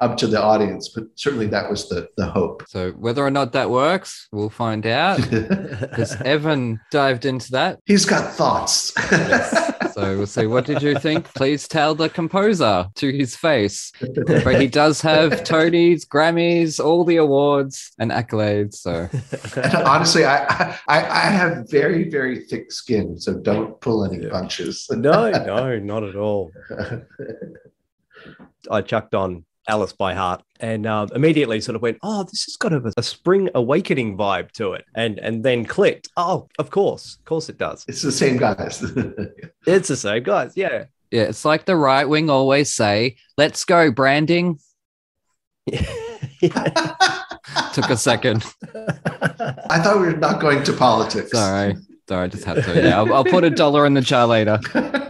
up to the audience, but certainly that was the, the hope. So whether or not that works, we'll find out, because Evan dived into that. He's got thoughts. Yes. So we'll see. What did you think? Please tell the composer to his face. But he does have Tony's, Grammys, all the awards and accolades. So, and honestly, I, I I have very very thick skin, so don't pull any yeah. punches. No, no, not at all. I chucked on Alice by Heart and uh, immediately sort of went, oh, this has got a, a Spring Awakening vibe to it, and and then clicked. Oh, of course, of course it does. It's the same guys. It's the same guys. Yeah, yeah. It's like the right wing always say, "Let's go branding." Took a second. I thought we were not going to politics. Sorry, sorry, I just had to. Yeah, I'll, I'll put a dollar in the jar later.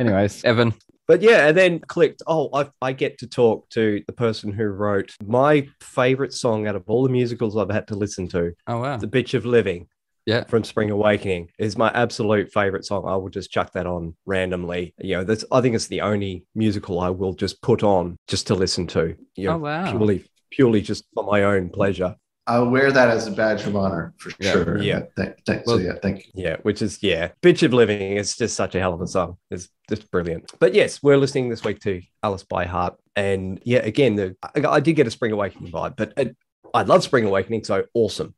Anyways, Evan. But yeah, and then clicked. Oh, I, I get to talk to the person who wrote my favorite song out of all the musicals I've had to listen to. Oh wow, "The Bitch of Living." Yeah, from Spring Awakening is my absolute favorite song. I will just chuck that on randomly. You know, that's I think it's the only musical I will just put on just to listen to. You know, oh wow, purely. Purely just for my own pleasure. I'll wear that as a badge of honor for yeah, sure. Yeah. Thank, thank, well, so yeah. Thank you. Yeah. Which is, yeah. Bitch of Living is just such a hell of a song. It's just brilliant. But yes, we're listening this week to Alice by Heart. And yeah, again, the, I, I did get a Spring Awakening vibe, but it, I love Spring Awakening. So awesome.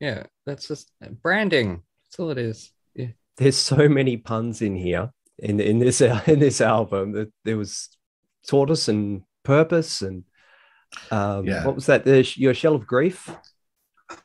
Yeah. That's just branding. That's all it is. Yeah. There's so many puns in here in, in this, in this album. There was tortoise and purpose and, Um, yeah. What was that? The, your Shell of Grief?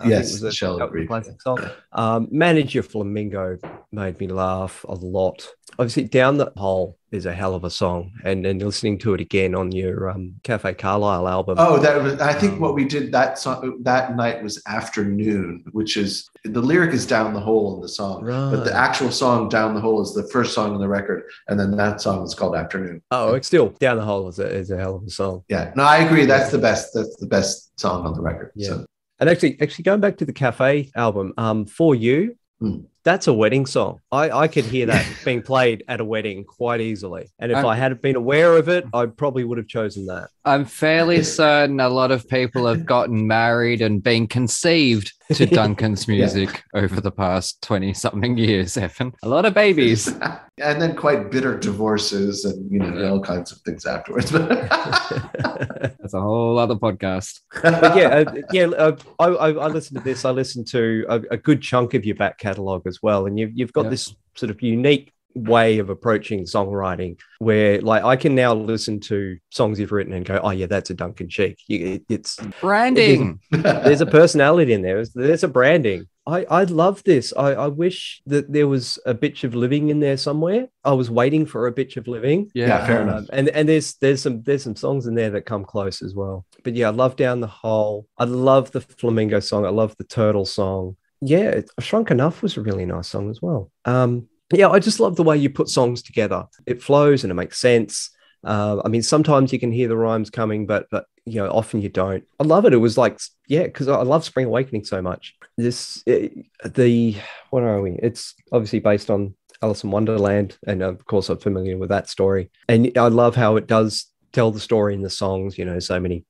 I yes, a, Shell of Grief. Song. Um, Manage Your Flamingo made me laugh a lot. Obviously, Down the Hole is a hell of a song, and and listening to it again on your um, Cafe Carlisle album. Oh, that was. I think um, what we did that song, that night was Afternoon, which is the lyric is Down the Hole in the song, right. But the actual song Down the Hole is the first song on the record, and then that song is called Afternoon. Oh, it's still Down the Hole is a is a hell of a song. Yeah, no, I agree. That's the best. That's the best song on the record. Yeah. So. And actually, actually going back to the Cafe album, um, For You, mm. that's a wedding song. I, I could hear that being played at a wedding quite easily. And if I'm, I hadn't been aware of it, I probably would have chosen that. I'm fairly certain a lot of people have gotten married and been conceived to Duncan's music yeah. over the past twenty-something years, Evan. A lot of babies. And then quite bitter divorces and, you know, all kinds of things afterwards. That's a whole other podcast. But yeah, uh, yeah. Uh, I, I, I listened to this. I listened to a, a good chunk of your back catalogue as well. And you've, you've got yeah. this sort of unique way of approaching songwriting where, like, I can now listen to songs you've written and go, oh yeah, that's a Duncan Sheik. It's branding. It there's a personality in there. There's a branding. I, I love this. I, I wish that there was a bitch of living in there somewhere. I was waiting for a bitch of living. Yeah, yeah fair um, enough. And and there's there's some there's some songs in there that come close as well. But yeah, I love Down the Hole. I love the Flamingo song. I love the Turtle song. Yeah, Shrunk Enough was a really nice song as well. Um, yeah, I just love the way you put songs together. It flows and it makes sense. Uh, I mean, sometimes you can hear the rhymes coming, but but you know, often you don't. I love it. It was like, yeah, because I love Spring Awakening so much. This, it, the, what are we? It's obviously based on Alice in Wonderland, and of course I'm familiar with that story. And I love how it does tell the story in the songs. You know, so many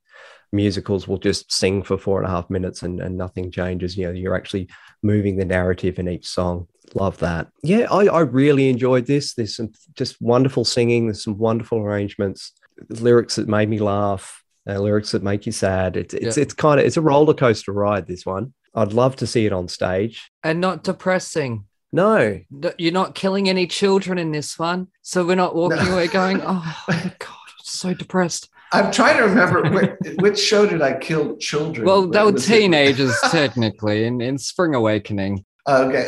musicals will just sing for four and a half minutes and, and nothing changes. You know, you're actually moving the narrative in each song. Love that. Yeah, I, I really enjoyed this. There's some just wonderful singing. There's some wonderful arrangements, lyrics that made me laugh, uh, lyrics that make you sad. It's it's yeah. it's kind of it's a roller coaster ride, this one. I'd love to see it on stage. And not depressing. No, you're not killing any children in this one. So we're not walking no. away going, oh my God, I'm so depressed. I'm trying to remember which, which show did I kill children? Well, they were teenagers technically in, in Spring Awakening. Okay.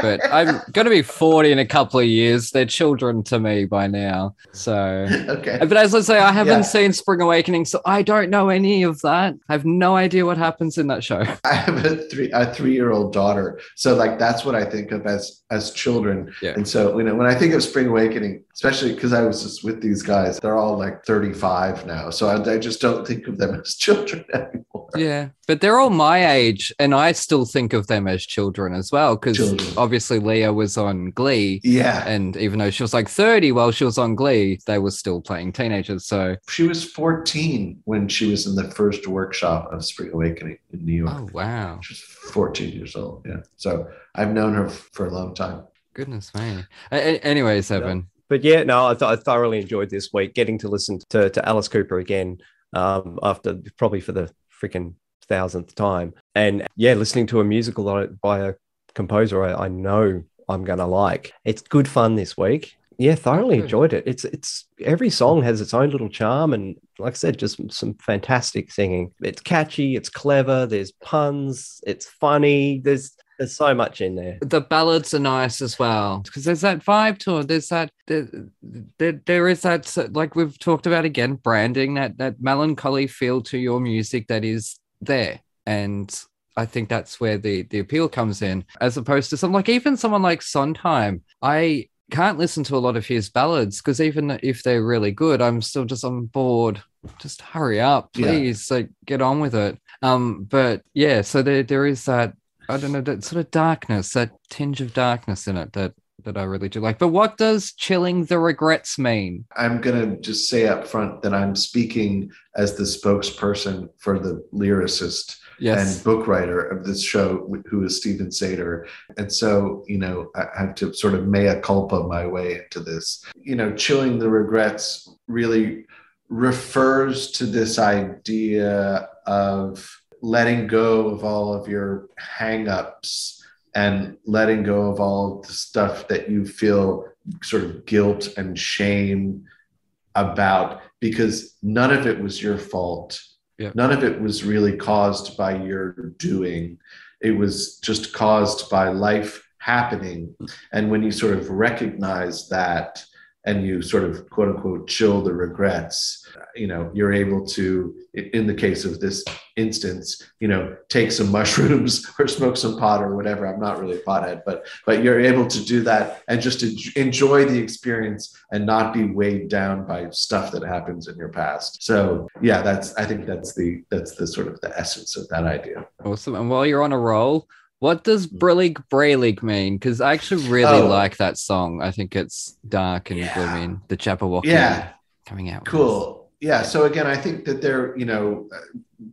But I'm going to be forty in a couple of years. They're children to me by now. So, okay. But as I say, I haven't yeah. seen Spring Awakening, so I don't know any of that. I have no idea what happens in that show. I have a three a three-year-old daughter. So, like, that's what I think of as as children. Yeah. And so, you know, when I think of Spring Awakening, especially because I was just with these guys, they're all like thirty-five now. So I, I just don't think of them as children anymore. Yeah. But they're all my age, and I still think of them as children as well, because obviously Leah was on Glee. Yeah. And even though she was like thirty while she was on Glee, they were still playing teenagers. So she was fourteen when she was in the first workshop of Spring Awakening in New York. Oh, wow. She was fourteen years old. Yeah. So I've known her for a long time. Goodness me. A- anyways, Evan. Yeah. But yeah, no, I, th- I thoroughly enjoyed this week, getting to listen to, to Alice Cooper again um, after probably for the freaking thousandth time. And yeah, listening to a musical by a composer I, I know I'm going to like. It's good fun this week. Yeah, thoroughly enjoyed it. It's it's every song has its own little charm, and like I said, just some fantastic singing. It's catchy, it's clever, there's puns, it's funny, there's there's so much in there. The ballads are nice as well, because there's that vibe to it. There's that there, there, there is that, like we've talked about again, branding, that that melancholy feel to your music that is there, and I think that's where the the appeal comes in, as opposed to some like even someone like Sondheim. I can't listen to a lot of his ballads because even if they're really good, I'm still just on board. Just hurry up, please. Yeah. Like, get on with it. Um, but yeah, so there there is that, I don't know, that sort of darkness, that tinge of darkness in it that that I really do like. But what does Chilling the Regrets mean? I'm going to just say up front that I'm speaking as the spokesperson for the lyricist yes. and book writer of this show, who is Stephen Sater. And so, you know, I have to sort of mea culpa my way into this. You know, Chilling the Regrets really refers to this idea of letting go of all of your hang-ups and letting go of all of the stuff that you feel sort of guilt and shame about, because none of it was your fault. Yeah. None of it was really caused by your doing. It was just caused by life happening. And when you sort of recognize that and you sort of, quote unquote, chill the regrets, you know, you're able to, in the case of this instance, you know, take some mushrooms or smoke some pot or whatever. I'm not really a pothead, but but you're able to do that and just enjoy the experience and not be weighed down by stuff that happens in your past. So yeah, that's I think that's the that's the sort of the essence of that idea. Awesome. And while you're on a roll, what does Brillig Brailig mean? Because I actually really oh. like that song. I think it's dark and yeah. gloomy. And the Jabberwocky yeah. coming out. Cool. Yeah, so again, I think that they're, you know,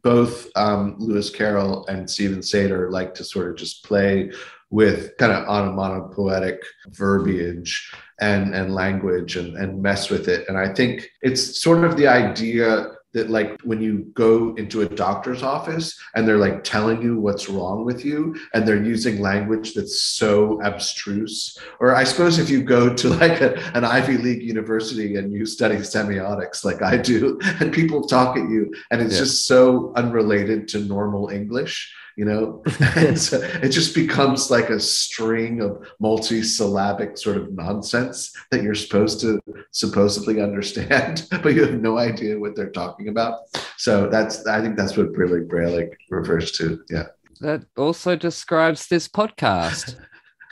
both um, Lewis Carroll and Stephen Sater like to sort of just play with kind of onomatopoetic verbiage and, and language and, and mess with it. And I think it's sort of the idea that like when you go into a doctor's office and they're like telling you what's wrong with you and they're using language that's so abstruse. Or I suppose if you go to like a, an Ivy League university and you study semiotics like I do and people talk at you and it's yeah. just so unrelated to normal English, you know, and so it just becomes like a string of multi-syllabic sort of nonsense that you're supposed to supposedly understand, but you have no idea what they're talking about. So that's, I think that's what Brilic Bralic refers to. Yeah. That also describes this podcast.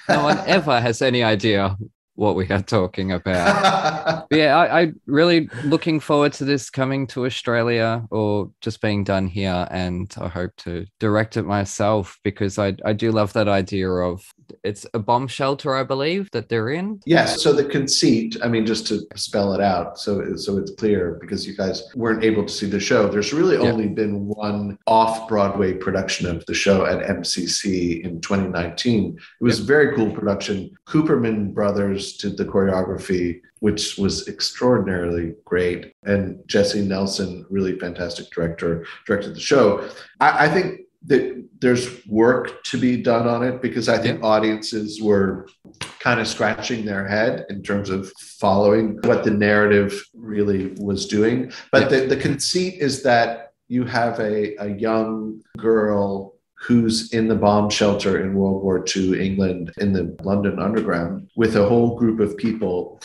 No one ever has any idea what we are talking about. Yeah, I, I really looking forward to this coming to Australia or just being done here, and I hope to direct it myself because I, I do love that idea of it's a bomb shelter, I believe, that they're in. Yes, so the conceit, I mean, just to spell it out so, so it's clear because you guys weren't able to see the show, there's really yep. only been one off-Broadway production of the show at M C C in twenty nineteen. It was yep. a very cool production. Cooperman Brothers did the choreography, which was extraordinarily great. And Jesse Nelson, really fantastic director, directed the show. I, I think that there's work to be done on it because I think yeah. audiences were kind of scratching their head in terms of following what the narrative really was doing. But yeah. the, the conceit is that you have a, a young girl who's in the bomb shelter in World War Two England in the London Underground with a whole group of people.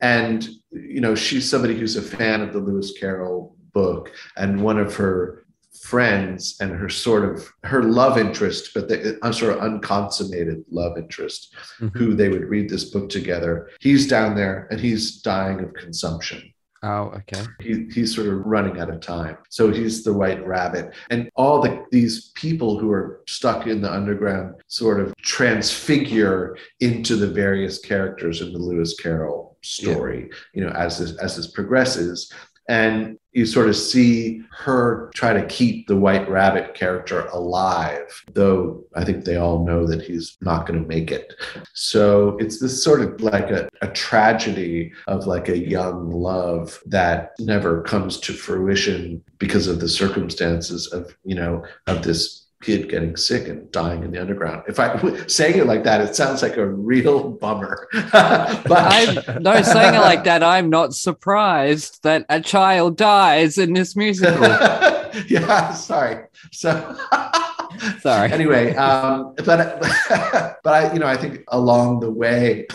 And, you know, she's somebody who's a fan of the Lewis Carroll book, and one of her friends and her sort of her love interest, but the sort of unconsummated love interest, mm-hmm. who they would read this book together. He's down there and he's dying of consumption. Oh, okay. He, he's sort of running out of time. So he's the white rabbit. And all the, these people who are stuck in the underground sort of transfigure into the various characters in the Lewis Carroll story, yeah. you know, as this, as this progresses. And you sort of see her try to keep the white rabbit character alive, though I think they all know that he's not going to make it. So it's this sort of like a, a tragedy of like a young love that never comes to fruition because of the circumstances of, you know, of this kid getting sick and dying in the underground. If I saying it like that, it sounds like a real bummer. But I'm, no, saying it like that, I'm not surprised that a child dies in this musical. yeah, sorry. So. Sorry. Anyway, um, but but I, you know, I think along the way,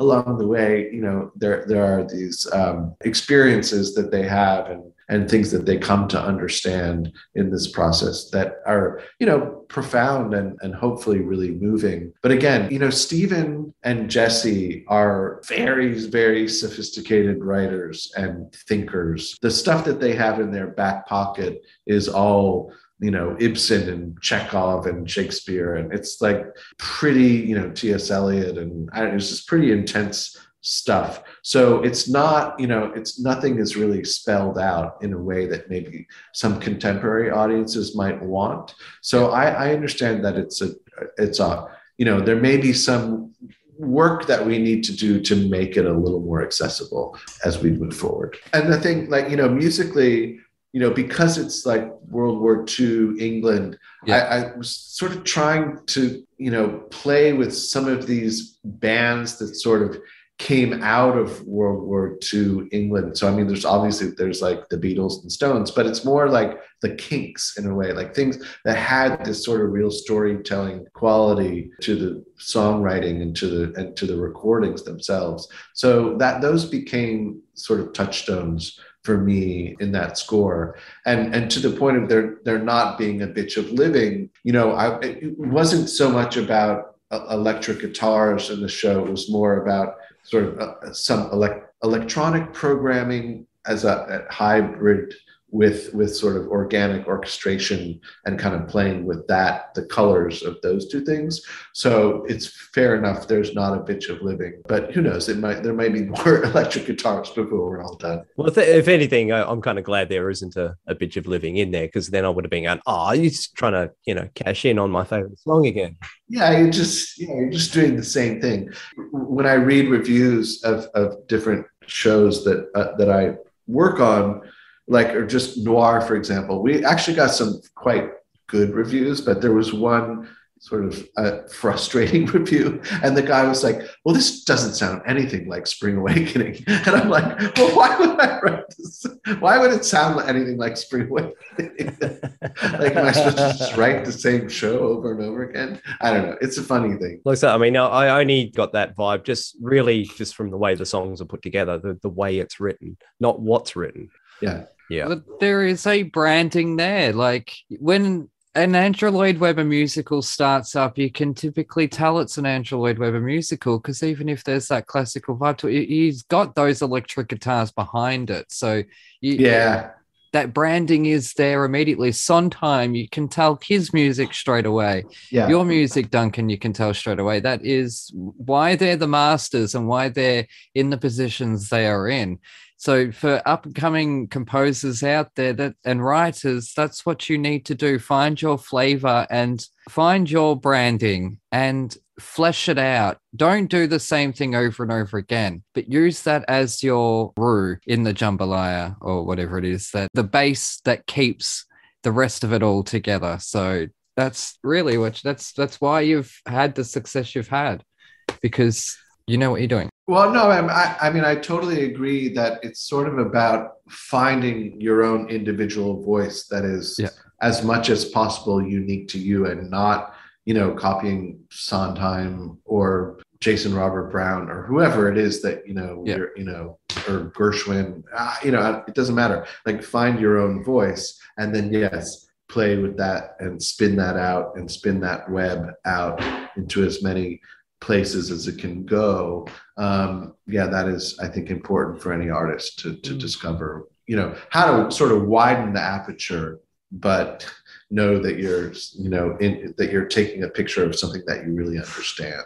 along the way, you know, there there are these um, experiences that they have and and things that they come to understand in this process that are, you know, profound and, and hopefully really moving. But again, you know, Stephen and Jesse are very, very sophisticated writers and thinkers. The stuff that they have in their back pocket is all, you know, Ibsen and Chekhov and Shakespeare. And it's like pretty, you know, T S Eliot. And I don't know, it's just pretty intense stuff. So it's not, you know, it's nothing is really spelled out in a way that maybe some contemporary audiences might want. So I, I understand that it's a, it's a, you know, there may be some work that we need to do to make it a little more accessible as we move forward. And the thing, like, you know, musically, you know, because it's like World War Two England, yeah. I, I was sort of trying to, you know, play with some of these bands that sort of came out of World War Two England. So, I mean, there's obviously, there's like the Beatles and Stones, but it's more like the Kinks in a way, like things that had this sort of real storytelling quality to the songwriting and to the, and to the recordings themselves. So that those became sort of touchstones for me in that score. And, and to the point of there, there not being a bitch of living, you know, I, it wasn't so much about electric guitars in the show. It was more about sort of uh, some elect- electronic programming as a, a hybrid with with sort of organic orchestration and kind of playing with that, the colors of those two things. So it's fair enough, there's not a bitch of living, but who knows, it might there might be more electric guitars before we're all done. Well, if, if anything, I, I'm kind of glad there isn't a, a bitch of living in there, because then I would have been going, oh, you're just trying to, you know, cash in on my favorite song again. Yeah, you're just, you know, you're just doing the same thing. When I read reviews of, of different shows that uh, that I work on, like, or just Noir, for example, we actually got some quite good reviews, but there was one sort of a frustrating review. And the guy was like, well, this doesn't sound anything like Spring Awakening. And I'm like, well, why would I write this? Why would it sound anything like Spring Awakening? Like, am I supposed to just write the same show over and over again? I don't know. It's a funny thing. Like, so, I mean, I only got that vibe just really just from the way the songs are put together, the, the way it's written, not what's written. Yeah. Yeah. But there is a branding there. Like, when an Andrew Lloyd Webber musical starts up, you can typically tell it's an Andrew Lloyd Webber musical, because even if there's that classical vibe to it, he's got those electric guitars behind it. So you, yeah, that branding is there immediately. Sondheim, you can tell his music straight away. Yeah. Your music, Duncan, you can tell straight away. That is why they're the masters and why they're in the positions they are in. So for upcoming composers out there that and writers, that's what you need to do. Find your flavor and find your branding and flesh it out. Don't do the same thing over and over again, but use that as your roux in the jambalaya or whatever it is, that the base that keeps the rest of it all together. So that's really what that's that's why you've had the success you've had, because you know what you're doing. Well, no, I, I mean, I totally agree that it's sort of about finding your own individual voice that is, yeah, as much as possible unique to you, and not, you know, copying Sondheim or Jason Robert Brown or whoever it is that, you know, yeah, you're, you know, or Gershwin, ah, you know, it doesn't matter. Like, find your own voice, and then, yes, play with that and spin that out and spin that web out into as many places as it can go. Um, yeah, that is, I think, important for any artist to to mm. discover, you know, how to sort of widen the aperture, but know that you're, you know, in, that you're taking a picture of something that you really understand.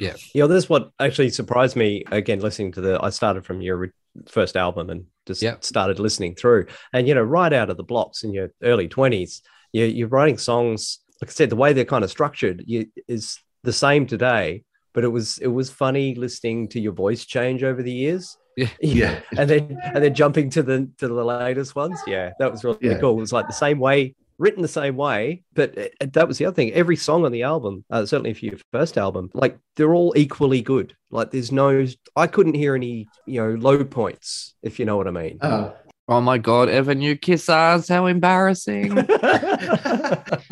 Yeah. Yeah. That's what actually surprised me, again, listening to the, I started from your first album and just yeah. started listening through, and, you know, right out of the blocks in your early twenties, you're, you're writing songs, like I said, the way they're kind of structured you, is the same today. But it was it was funny listening to your voice change over the years. Yeah. Yeah. And then and then jumping to the to the latest ones. Yeah, that was really yeah. cool. It was like the same way, written the same way. But it, that was the other thing. Every song on the album, uh, certainly for your first album, like, they're all equally good. Like, there's no, I couldn't hear any, you know, low points, if you know what I mean. Uh-huh. Oh my God, Evan, you kiss ass. How embarrassing.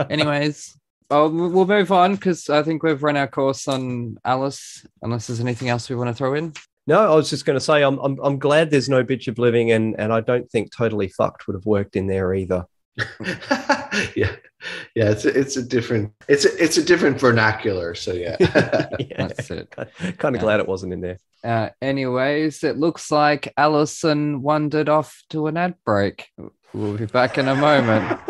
Anyways. Oh, we'll move on, because I think we've run our course on Alice, unless there's anything else we want to throw in. No, I was just going to say, I'm I'm, I'm glad there's no Bitch of Living, and, and I don't think Totally Fucked would have worked in there either. yeah. Yeah, it's a, it's a different it's a, it's a different vernacular, so yeah. yeah. That's it. Kind of yeah. glad it wasn't in there. Uh, anyways, it looks like Alison wandered off to an ad break. We'll be back in a moment.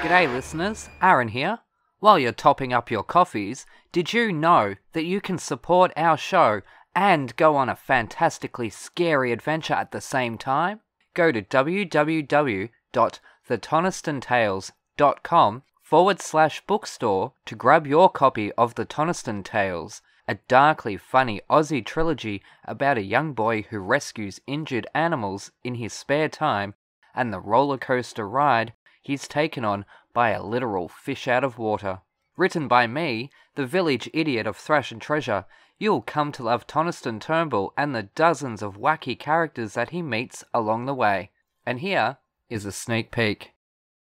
G'day listeners, Aaron here. While you're topping up your coffees, did you know that you can support our show and go on a fantastically scary adventure at the same time? Go to www.thetonistontales.com forward slash bookstore to grab your copy of The Toniston Tales, a darkly funny Aussie trilogy about a young boy who rescues injured animals in his spare time and the roller coaster ride he's taken on by a literal fish out of water. Written by me, the village idiot of Thrash and Treasure, you'll come to love Toniston Turnbull and the dozens of wacky characters that he meets along the way. And here is a sneak peek.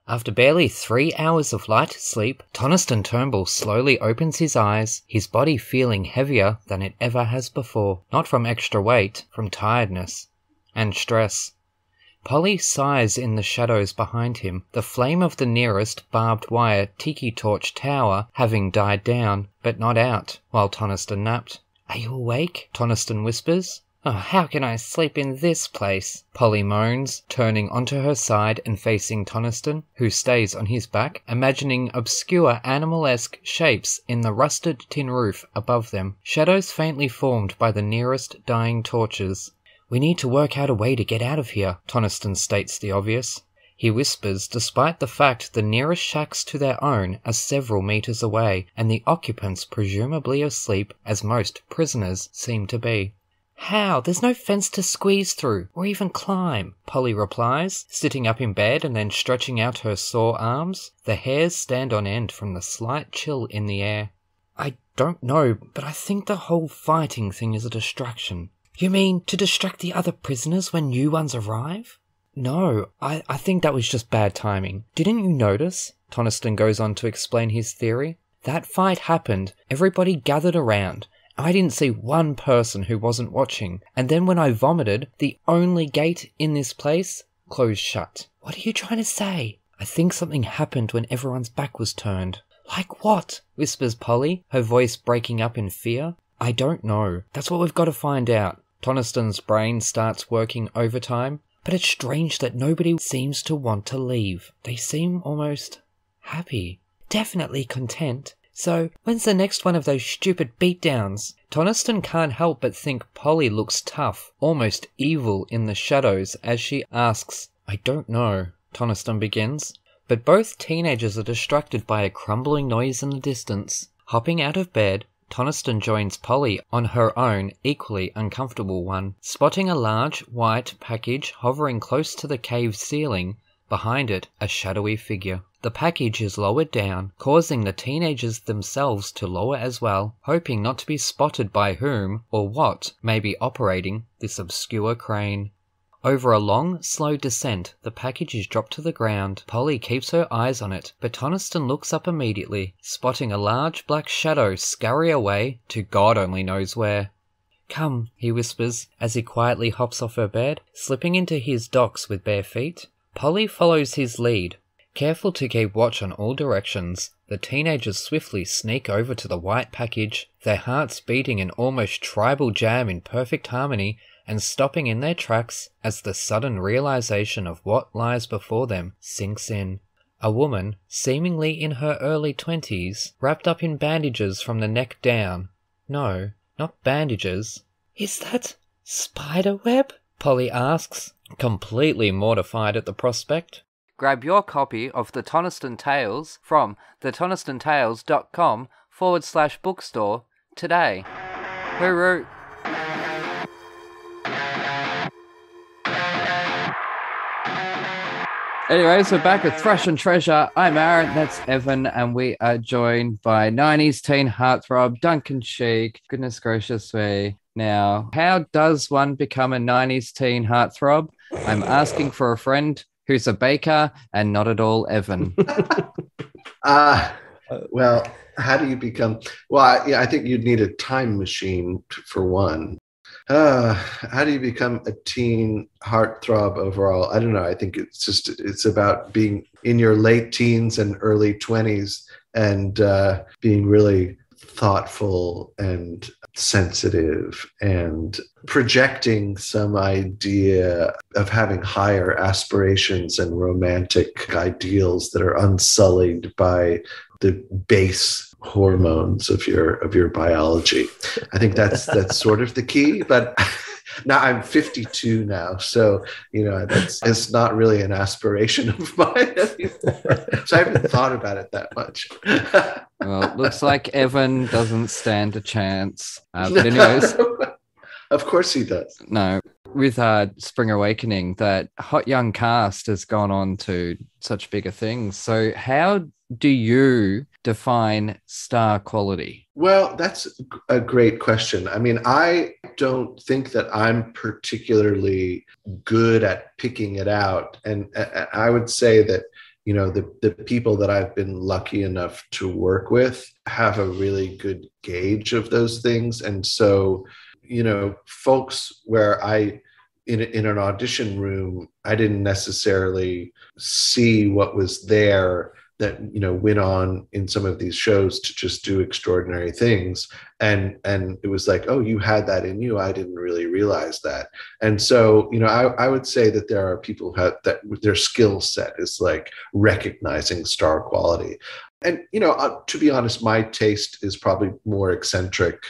After barely three hours of light sleep, Toniston Turnbull slowly opens his eyes, his body feeling heavier than it ever has before. Not from extra weight, from tiredness and stress. Polly sighs in the shadows behind him, the flame of the nearest barbed wire tiki torch tower having died down, but not out, while Toniston napped. "Are you awake?" Toniston whispers. "Oh, how can I sleep in this place?" Polly moans, turning onto her side and facing Toniston, who stays on his back, imagining obscure animal-esque shapes in the rusted tin roof above them, shadows faintly formed by the nearest dying torches. "We need to work out a way to get out of here," Toniston states the obvious. he whispers, despite the fact the nearest shacks to their own are several meters away and the occupants presumably asleep, as most prisoners seem to be. "How? There's no fence to squeeze through, or even climb," Polly replies, sitting up in bed and then stretching out her sore arms. The hairs stand on end from the slight chill in the air. "I don't know, but I think the whole fighting thing is a distraction." "You mean to distract the other prisoners when new ones arrive?" "No, I, I think that was just bad timing. Didn't you notice?" Toniston goes on to explain his theory. "That fight happened, everybody gathered around. I didn't see one person who wasn't watching, and then when I vomited, the only gate in this place closed shut." "What are you trying to say?" "I think something happened when everyone's back was turned." "Like what?" whispers Polly, her voice breaking up in fear. "I don't know. That's what we've got to find out." Toniston's brain starts working overtime. "But it's strange that nobody seems to want to leave. They seem almost happy. Definitely content. So, when's the next one of those stupid beatdowns?" Toniston can't help but think Polly looks tough, almost evil in the shadows as she asks. "I don't know," Toniston begins, but both teenagers are distracted by a crumbling noise in the distance. Hopping out of bed, Toniston joins Polly on her own equally uncomfortable one. Spotting a large, white package hovering close to the cave ceiling, behind it a shadowy figure. The package is lowered down, causing the teenagers themselves to lower as well, hoping not to be spotted by whom or what may be operating this obscure crane. Over a long, slow descent, the package is dropped to the ground. Polly keeps her eyes on it, but Toniston looks up immediately, spotting a large black shadow scurry away to God only knows where. "Come," he whispers as he quietly hops off her bed, slipping into his docks with bare feet. Polly follows his lead. Careful to keep watch on all directions, the teenagers swiftly sneak over to the white package, their hearts beating an almost tribal jam in perfect harmony, and stopping in their tracks as the sudden realization of what lies before them sinks in. A woman, seemingly in her early twenties, wrapped up in bandages from the neck down. No, not bandages. "Is that spiderweb?" Polly asks, completely mortified at the prospect. Grab your copy of The Toniston Tales from thetonistontales.com forward slash bookstore today. Hooroo! Anyways, we're back with Thrash and Treasure. I'm Aaron, that's Evan, and we are joined by nineties teen heartthrob Duncan Sheik. Goodness gracious me. Now, how does one become a nineties teen heartthrob? I'm asking for a friend who's a baker and not at all Evan. Ah, uh, well, how do you become? Well, I, yeah, I think you'd need a time machine t- for one. Uh, how do you become a teen heartthrob overall? I don't know. I think it's just, it's about being in your late teens and early twenties and uh, being really thoughtful and sensitive and projecting some idea of having higher aspirations and romantic ideals that are unsullied by the base hormones of your of your biology. I think that's that's sort of the key, but now I'm fifty-two now, so you know that's it's not really an aspiration of mine anymore. So I haven't thought about it that much. Well, looks like Evan doesn't stand a chance. Uh, but anyways, no, no. Of course he does. No, with uh, Spring Awakening, that hot young cast has gone on to such bigger things. So how do you define star quality? Well, that's a great question. I mean, I don't think that I'm particularly good at picking it out. And I would say that, you know, the, the people that I've been lucky enough to work with have a really good gauge of those things. And so, you know, folks where I, in, in an audition room, I didn't necessarily see what was there that, you know, went on in some of these shows to just do extraordinary things. And and it was like, oh, you had that in you. I didn't really realize that. And so, you know, I, I would say that there are people who have that their skill set is like recognizing star quality. And, you know, uh, to be honest, my taste is probably more eccentric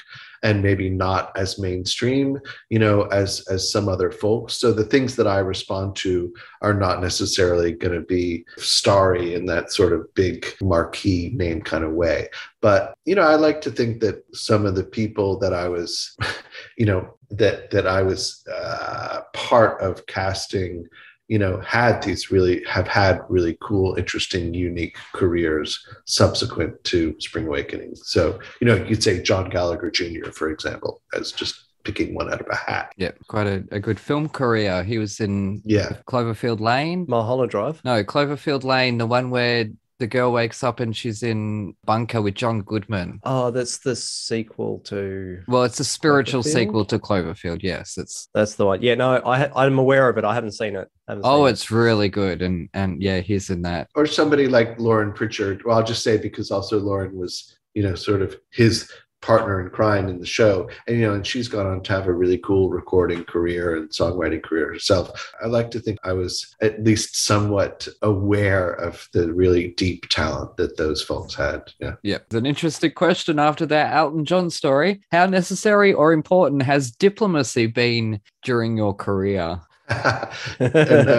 and maybe not as mainstream, you know, as, as some other folks. So the things that I respond to are not necessarily going to be starry in that sort of big marquee name kind of way. But, you know, I like to think that some of the people that I was, you know, that, that I was uh, part of casting, you know, had these really, have had really cool, interesting, unique careers subsequent to Spring Awakening. So, you know, you'd say John Gallagher Junior, for example, as just picking one out of a hat. Yeah, quite a, a good film career. He was in yeah. Cloverfield Lane. Mulholland Drive? No, Cloverfield Lane, the one where the girl wakes up and she's in bunker with John Goodman. Oh, that's the sequel to... Well, it's a spiritual sequel to Cloverfield, yes. it's That's the one. Yeah, no, I, I'm aware of it. I haven't seen it. Haven't oh, seen it's it. really good. And, and yeah, he's in that. Or somebody like Lauren Pritchard. Well, I'll just say because also Lauren was, you know, sort of his partner in crime in the show. And, you know, and she's gone on to have a really cool recording career and songwriting career herself. I like to think I was at least somewhat aware of the really deep talent that those folks had. Yeah. Yeah. An interesting question after that Elton John story. How necessary or important has diplomacy been during your career? and, uh,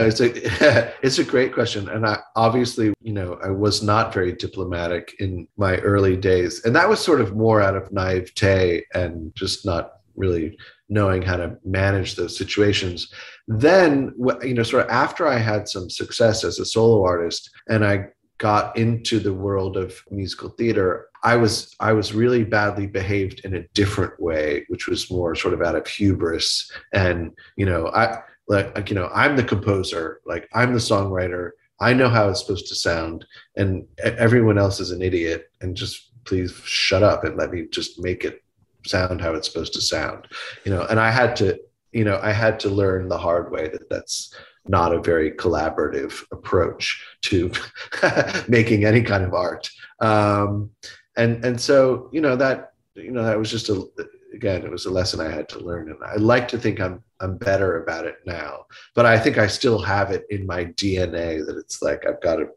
it's, a, it's a great question. And I obviously, you know, I was not very diplomatic in my early days. And that was sort of more out of naivete and just not really knowing how to manage those situations. Then, you know, sort of after I had some success as a solo artist and I got into the world of musical theater, I was I was really badly behaved in a different way, which was more sort of out of hubris. And, you know, I... Like, like, you know, I'm the composer, like I'm the songwriter. I know how it's supposed to sound and everyone else is an idiot. And just please shut up and let me just make it sound how it's supposed to sound, you know, and I had to, you know, I had to learn the hard way that that's not a very collaborative approach to making any kind of art. Um, and, and so, you know, that, you know, that was just a, again, it was a lesson I had to learn. And I like to think I'm I'm better about it now, but I think I still have it in my D N A that it's like, I've got a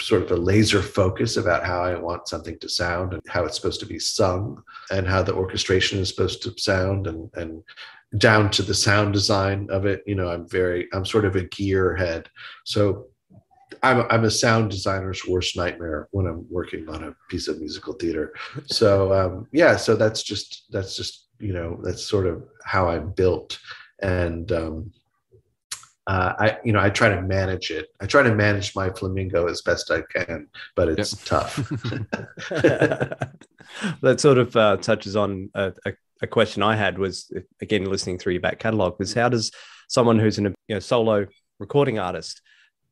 sort of a laser focus about how I want something to sound and how it's supposed to be sung and how the orchestration is supposed to sound and, and down to the sound design of it. You know, I'm very, I'm sort of a gearhead. So I'm, I'm a sound designer's worst nightmare when I'm working on a piece of musical theater. So um, yeah, so that's just, that's just, you know, that's sort of how I'm built. And, um, uh, I, you know, I try to manage it. I try to manage my flamingo as best I can, but it's yep. tough. That sort of uh, touches on a, a, a question I had was, again, listening through your back catalog, was how does someone who's in a you know, solo recording artist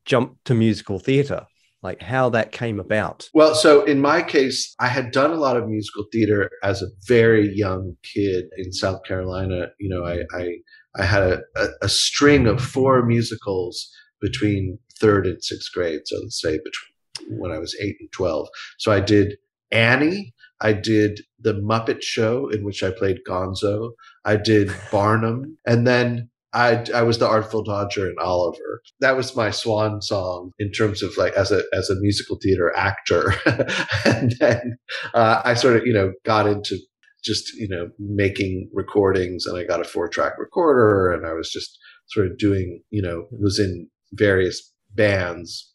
jump to musical theater? Like how that came about? Well, so in my case, I had done a lot of musical theater as a very young kid in South Carolina. You know, I I, I had a, a, a string of four musicals between third and sixth grade. So let's say between when I was eight and twelve. So I did Annie. I did The Muppet Show, in which I played Gonzo. I did Barnum, and then I, I was the Artful Dodger in Oliver. That was my swan song in terms of like as a as a musical theater actor. And then uh, I sort of, you know, got into just, you know, making recordings and I got a four track recorder and I was just sort of doing, you know, was in various bands,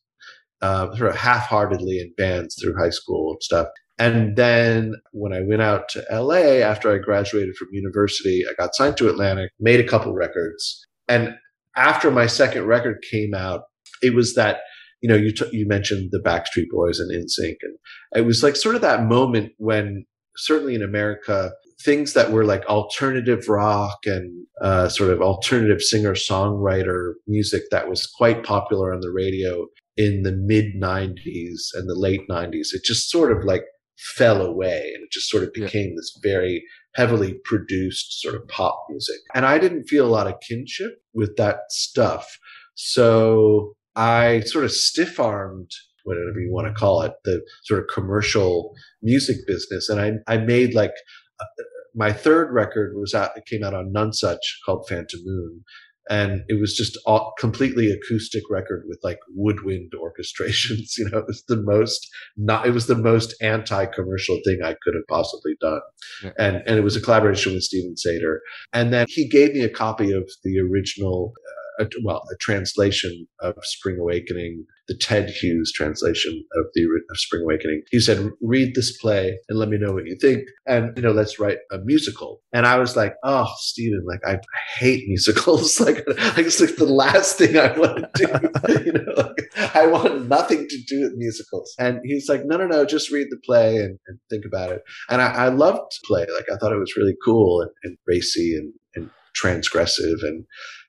uh, sort of half-heartedly in bands through high school and stuff. And then when I went out to L A after I graduated from university, I got signed to Atlantic, made a couple records. And after my second record came out, it was that, you know, you t- you mentioned the Backstreet Boys and NSYNC. And it was like sort of that moment when certainly in America, things that were like alternative rock and uh, sort of alternative singer-songwriter music that was quite popular on the radio in the mid nineties and the late nineties, it just sort of like fell away and it just sort of became yeah. this very heavily produced sort of pop music. And I didn't feel a lot of kinship with that stuff. So I sort of stiff-armed, whatever you want to call it, the sort of commercial music business. And I, I made like, uh, my third record was out, it came out on Nunsuch called Phantom Moon. And it was just all, completely acoustic record with like woodwind orchestrations. You know, it was the most not, it was the most anti-commercial thing I could have possibly done. Yeah. And, and it was a collaboration with Stephen Sater. And then he gave me a copy of the original, uh, well, a translation of Spring Awakening, the Ted Hughes translation of the of Spring Awakening. He said, read this play and let me know what you think. And, you know, let's write a musical. And I was like, oh, Stephen, like, I hate musicals. Like, it's like the last thing I want to do. You know, like, I want nothing to do with musicals. And he's like, no, no, no, just read the play and, and think about it. And I, I loved play. Like, I thought it was really cool and, and racy and, and transgressive. And,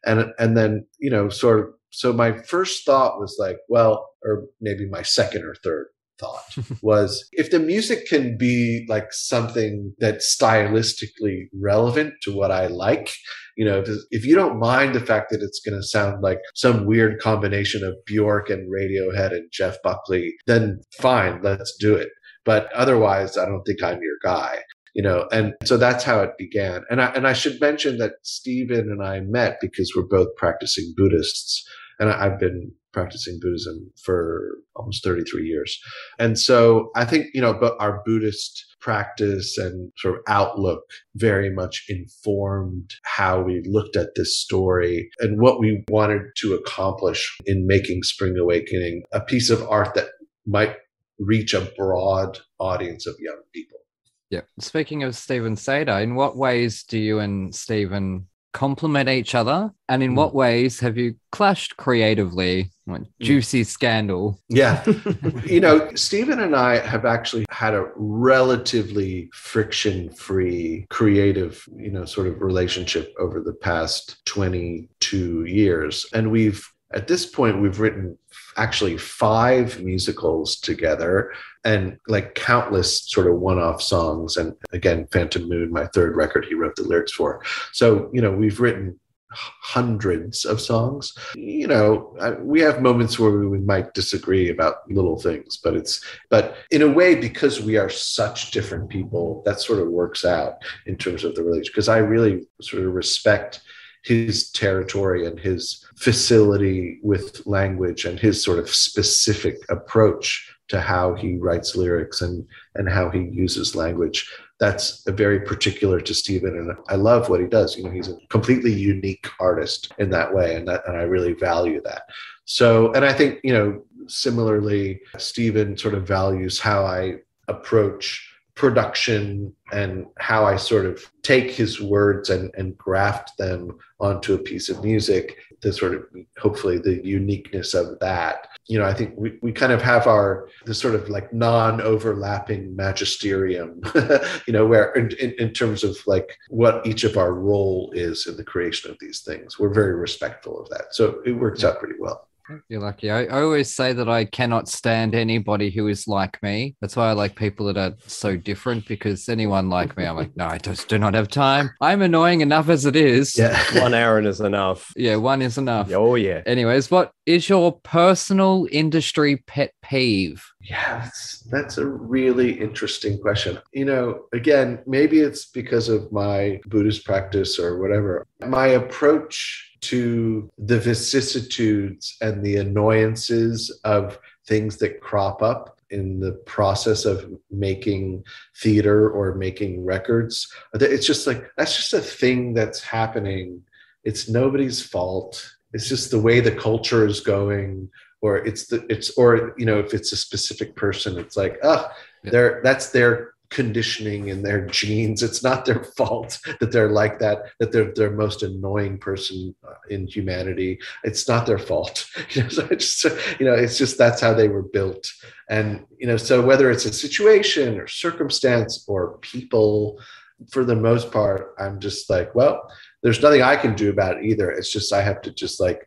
and, and then, you know, sort of, so my first thought was like, well, or maybe my second or third thought was, if the music can be like something that's stylistically relevant to what I like, you know, if, if you don't mind the fact that it's going to sound like some weird combination of Bjork and Radiohead and Jeff Buckley, then fine, let's do it. But otherwise, I don't think I'm your guy. You know, and so that's how it began. And I, and I should mention that Stephen and I met because we're both practicing Buddhists. And I've been practicing Buddhism for almost thirty-three years. And so I think, you know, but our Buddhist practice and sort of outlook very much informed how we looked at this story and what we wanted to accomplish in making Spring Awakening a piece of art that might reach a broad audience of young people. Yeah. Speaking of Stephen Sater, in what ways do you and Stephen complement each other? And in mm. what ways have you clashed creatively? Like, juicy scandal. Yeah. You know, Stephen and I have actually had a relatively friction-free creative, you know, sort of relationship over the past twenty-two years. And we've, at this point, we've written actually five musicals together and like countless sort of one-off songs. And again, Phantom Moon, my third record, he wrote the lyrics for. So, you know, we've written hundreds of songs. You know, we have moments where we might disagree about little things, but it's, but in a way, because we are such different people, that sort of works out in terms of the relationship. Because I really sort of respect his territory and his facility with language and his sort of specific approach to how he writes lyrics and, and how he uses language. That's very particular to Stephen, and I love what he does. You know, he's a completely unique artist in that way, and that, and I really value that. So, and I think, you know, similarly, Stephen sort of values how I approach production and how I sort of take his words and, and graft them onto a piece of music, the sort of, hopefully the uniqueness of that. You know, I think we, we kind of have our, this sort of like non-overlapping magisterium, you know, where in, in, in terms of like what each of our role is in the creation of these things, we're very respectful of that. So it works out pretty well. You're lucky. I, I always say that I cannot stand anybody who is like me. That's why I like people that are so different, because anyone like me, I'm like, no, I just do not have time. I'm annoying enough as it is. Yeah. One Aaron is enough. Yeah, one is enough. Oh, yeah. Anyways, what is your personal industry pet peeve? Yes, that's a really interesting question. You know, again, maybe it's because of my Buddhist practice or whatever. My approach to the vicissitudes and the annoyances of things that crop up in the process of making theater or making records. It's just like, that's just a thing that's happening. It's nobody's fault. It's just the way the culture is going, or it's the, it's, or, you know, if it's a specific person, it's like, oh, yeah. they're, that's their conditioning in their genes. It's not their fault that they're like that, that they're their most annoying person in humanity. It's not their fault. You know, so it's, you know, it's just, that's how they were built. And, you know, so whether it's a situation or circumstance or people, for the most part, I'm just like, well, there's nothing I can do about it either. It's just, I have to just like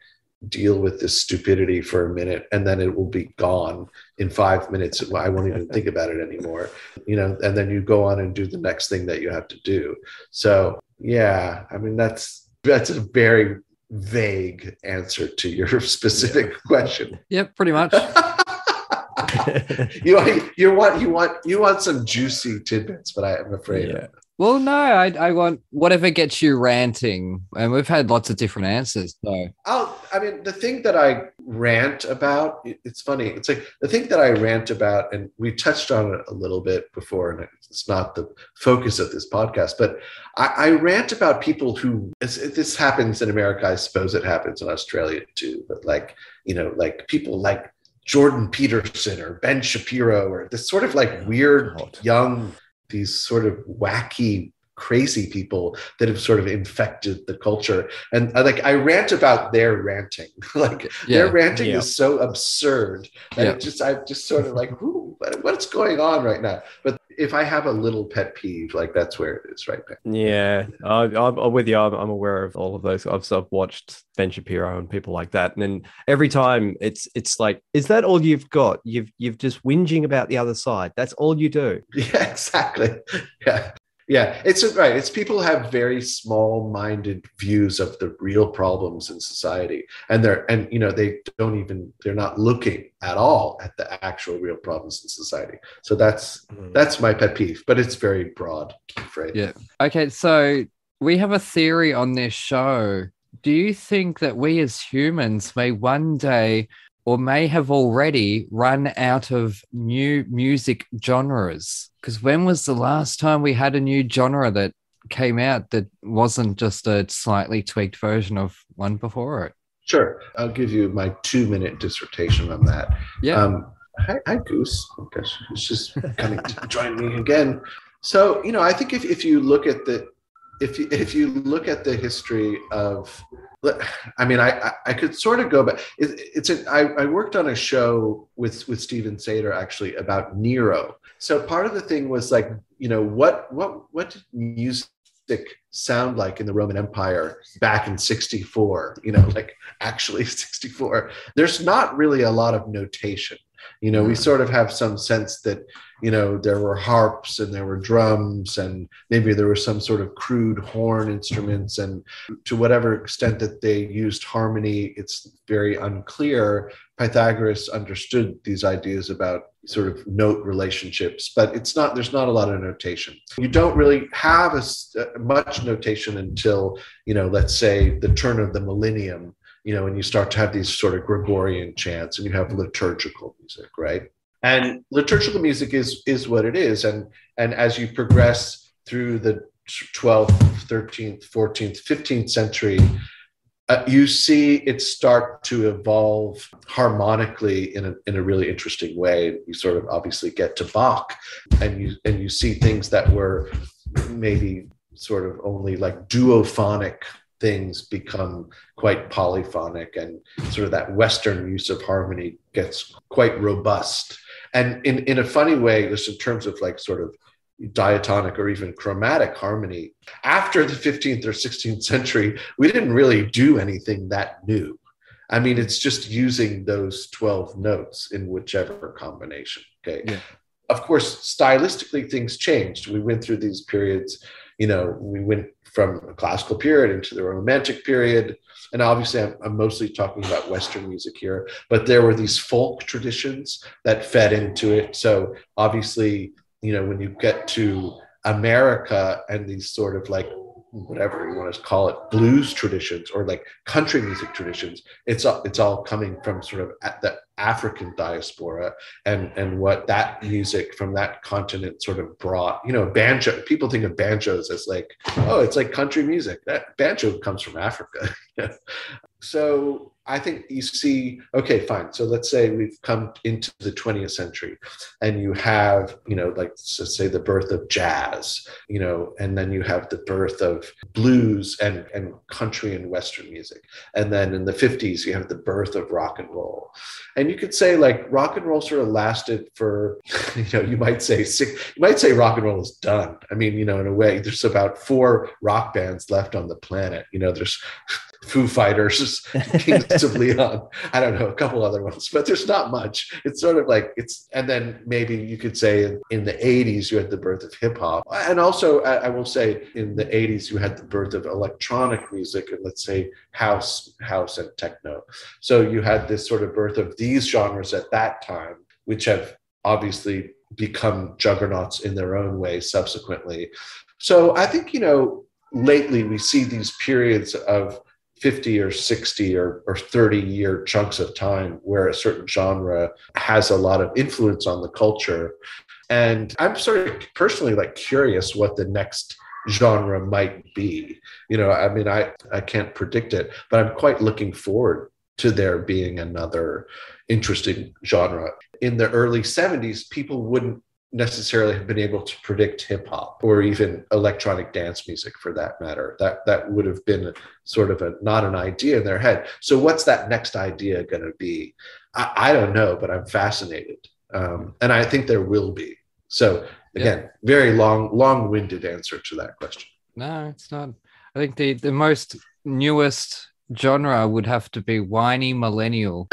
deal with this stupidity for a minute, and then it will be gone in five minutes. I won't even think about it anymore, you know, and then you go on and do the next thing that you have to do. So, yeah, I mean, that's, that's a very vague answer to your specific yeah. question. Yep, pretty much. you, you want, you want, you want some juicy tidbits, but I am afraid yeah. Well, no, I, I want whatever gets you ranting. And we've had lots of different answers. So, I'll, I mean, the thing that I rant about, it's funny. It's like the thing that I rant about, and we touched on it a little bit before, and it's not the focus of this podcast, but I, I rant about people who, this happens in America, I suppose it happens in Australia too, but like, you know, like people like Jordan Peterson or Ben Shapiro or this sort of like weird, young, these sort of wacky, crazy people that have sort of infected the culture. And like, I rant about their ranting. Like yeah. their ranting yeah. is so absurd that yeah. it just, I'm just sort of like, ooh, what's going on right now? But if I have a little pet peeve, like that's where it is right now. Yeah, uh, I'm, I'm with you. I'm, I'm aware of all of those. I've, I've watched Ben Shapiro and people like that, and then every time it's it's like, is that all you've got? You've you've just whinging about the other side. That's all you do. Yeah, exactly. Yeah, yeah. It's right. It's people have very small-minded views of the real problems in society, and they're and you know they don't even they're not looking at all at the actual real problems in society. So that's mm. that's my pet peeve, but it's very broad, I'm afraid. Yeah. Okay, so we have a theory on this show. Do you think that we as humans may one day or may have already run out of new music genres? Because when was the last time we had a new genre that came out that wasn't just a slightly tweaked version of one before it? Sure. I'll give you my two-minute dissertation on that. Yeah. Um, hi, hi, Goose. Oh, gosh, it's just coming to join me again. So, you know, I think if, if you look at the if you, if you look at the history of, I mean, I, I could sort of go back. It, it's a, I, I worked on a show with, with Stephen Sater actually about Nero. So part of the thing was like, you know, what what what did music sound like in the Roman Empire back in sixty-four, you know, like actually sixty-four. There's not really a lot of notation. You know, we sort of have some sense that, you know, there were harps and there were drums and maybe there were some sort of crude horn instruments, and to whatever extent that they used harmony, it's very unclear. Pythagoras understood these ideas about sort of note relationships, but it's not, there's not a lot of notation. You don't really have a, much notation until, you know, let's say the turn of the millennium, you know, and you start to have these sort of Gregorian chants and you have liturgical music, right? And liturgical music is is what it is. And, and as you progress through the twelfth, thirteenth, fourteenth, fifteenth century, uh, you see it start to evolve harmonically in a, in a really interesting way. You sort of obviously get to Bach, and you and you see things that were maybe sort of only like duophonic things become quite polyphonic, and sort of that Western use of harmony gets quite robust. And in, in a funny way, just in terms of like sort of diatonic or even chromatic harmony, after the fifteenth or sixteenth century, we didn't really do anything that new. I mean, it's just using those twelve notes in whichever combination. Okay. Yeah. Of course, stylistically, things changed. We went through these periods, you know, we went from a classical period into the romantic period. And obviously I'm, I'm mostly talking about Western music here, but there were these folk traditions that fed into it. So obviously, you know, when you get to America and these sort of like, whatever you want to call it, blues traditions or like country music traditions, it's all, it's all coming from sort of at the African diaspora and, and what that music from that continent sort of brought. You know, banjo, people think of banjos as like, oh, it's like country music. That banjo comes from Africa. So I think you see, okay, fine. So let's say we've come into the twentieth century and you have, you know, like, let's say the birth of jazz, you know, and then you have the birth of blues and, and country and Western music. And then in the fifties, you have the birth of rock and roll. And you could say like rock and roll sort of lasted for, you know, you might say, six, you might say rock and roll is done. I mean, you know, in a way, there's about four rock bands left on the planet. You know, there's Foo Fighters, Kings of Leon, I don't know, a couple other ones, but there's not much. It's sort of like it's, and then maybe you could say in, in the eighties, you had the birth of hip hop. And also I, I will say in the eighties, you had the birth of electronic music and let's say house, house and techno. So you had this sort of birth of these genres at that time, which have obviously become juggernauts in their own way subsequently. So I think, you know, lately we see these periods of fifty or sixty or, or thirty year chunks of time where a certain genre has a lot of influence on the culture. And I'm sort of personally like curious what the next genre might be. You know, I mean, I, I can't predict it, but I'm quite looking forward to there being another interesting genre. In the early seventies, people wouldn't necessarily have been able to predict hip hop or even electronic dance music for that matter. That that would have been sort of a not an idea in their head. So what's that next idea going to be? I, I don't know, but I'm fascinated. Um, and I think there will be. So again, yeah. very long, long-winded answer to that question. No, it's not. I think the, the most newest genre would have to be whiny millennial.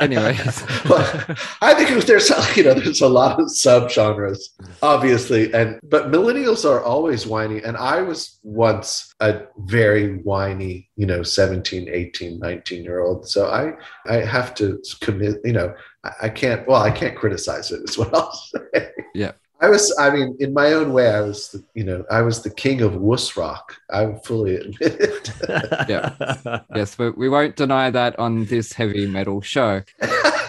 Anyways, well, I think there's you know there's a lot of subgenres, obviously, and but millennials are always whiny, and I was once a very whiny, you know, seventeen, eighteen, nineteen year old. So I I have to commit, you know, I, I can't. Well, I can't criticize it is what I'll say. Yeah. I was, I mean, in my own way, I was, the, you know, I was the king of wuss rock. I would fully admit it. yeah. Yes, but we won't deny that on this heavy metal show.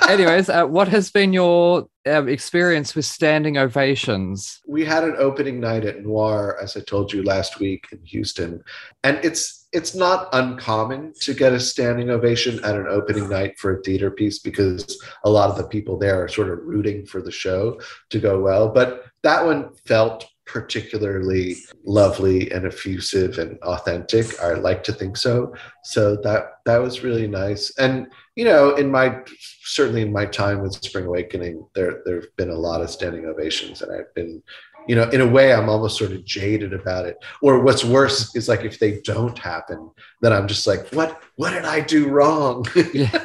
Anyways, uh, what has been your uh, experience with standing ovations? We had an opening night at Noir, as I told you last week in Houston. And it's it's not uncommon to get a standing ovation at an opening night for a theater piece because a lot of the people there are sort of rooting for the show to go well. But that one felt particularly lovely and effusive and authentic. I like to think so. So that that was really nice. And you know, in my certainly in my time with Spring Awakening, there there have been a lot of standing ovations, and I've been, you know, in a way, I'm almost sort of jaded about it. Or what's worse is like if they don't happen, then I'm just like, what what did I do wrong? Yeah.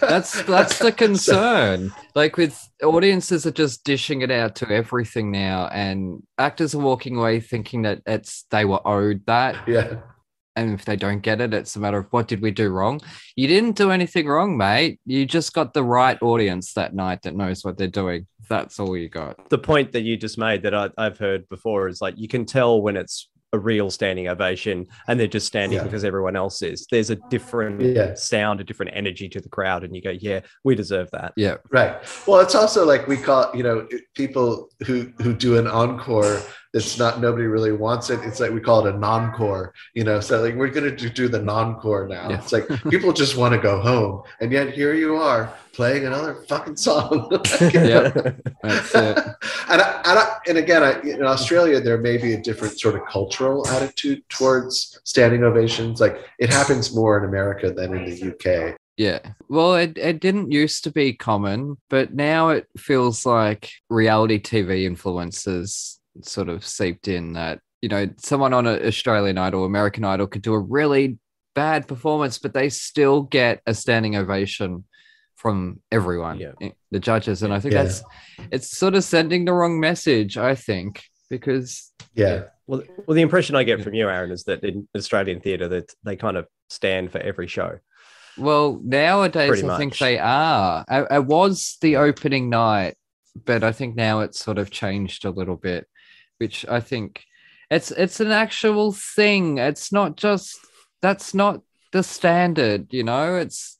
That's that's the concern. Like with audiences are just dishing it out to everything now, and actors are walking away thinking that it's they were owed that. Yeah. And if they don't get it, it's a matter of what did we do wrong? You didn't do anything wrong, mate. You just got the right audience that night that knows what they're doing. That's all you got. The point that you just made that I, I've heard before is like you can tell when it's a real standing ovation and they're just standing yeah. because everyone else is. There's a different yeah. sound, a different energy to the crowd, and you go, yeah, we deserve that. Yeah, right. Well, it's also like we call, you know, people who who do an encore that's not, nobody really wants it. It's like we call it a noncore, you know, so like we're going to do the noncore now. Yeah. It's like people just want to go home, and yet here you are playing another fucking song. yeah, that's it. And I, and, I, and again, I, in Australia, there may be a different sort of cultural attitude towards standing ovations. Like it happens more in America than in the U K. Yeah. Well, it, it didn't used to be common, but now it feels like reality T V influences sort of seeped in that, you know, someone on an Australian Idol, American Idol could do a really bad performance, but they still get a standing ovation from everyone, yeah. the judges. And I think yeah. that's, it's sort of sending the wrong message, I think, because. Yeah. Well, well, the impression I get from you, Aaron, is that in Australian theatre that they kind of stand for every show. Well, nowadays, Pretty I much. think they are. It was the opening night, but I think now it's sort of changed a little bit, which I think it's, it's an actual thing. It's not just, that's not the standard, you know, it's,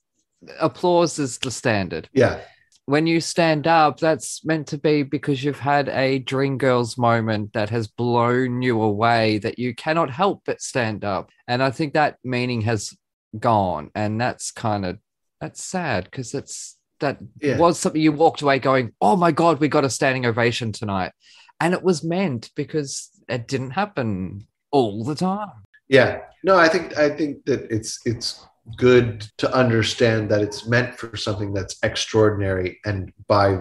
applause is the standard. Yeah. When you stand up, that's meant to be because you've had a Dreamgirls moment that has blown you away that you cannot help but stand up. And I think that meaning has gone. And that's kind of, that's sad because it's, that yeah. was something you walked away going, oh my God, we got a standing ovation tonight. And it was meant because it didn't happen all the time. Yeah. No, I think, I think that it's, it's, good to understand that it's meant for something that's extraordinary, and by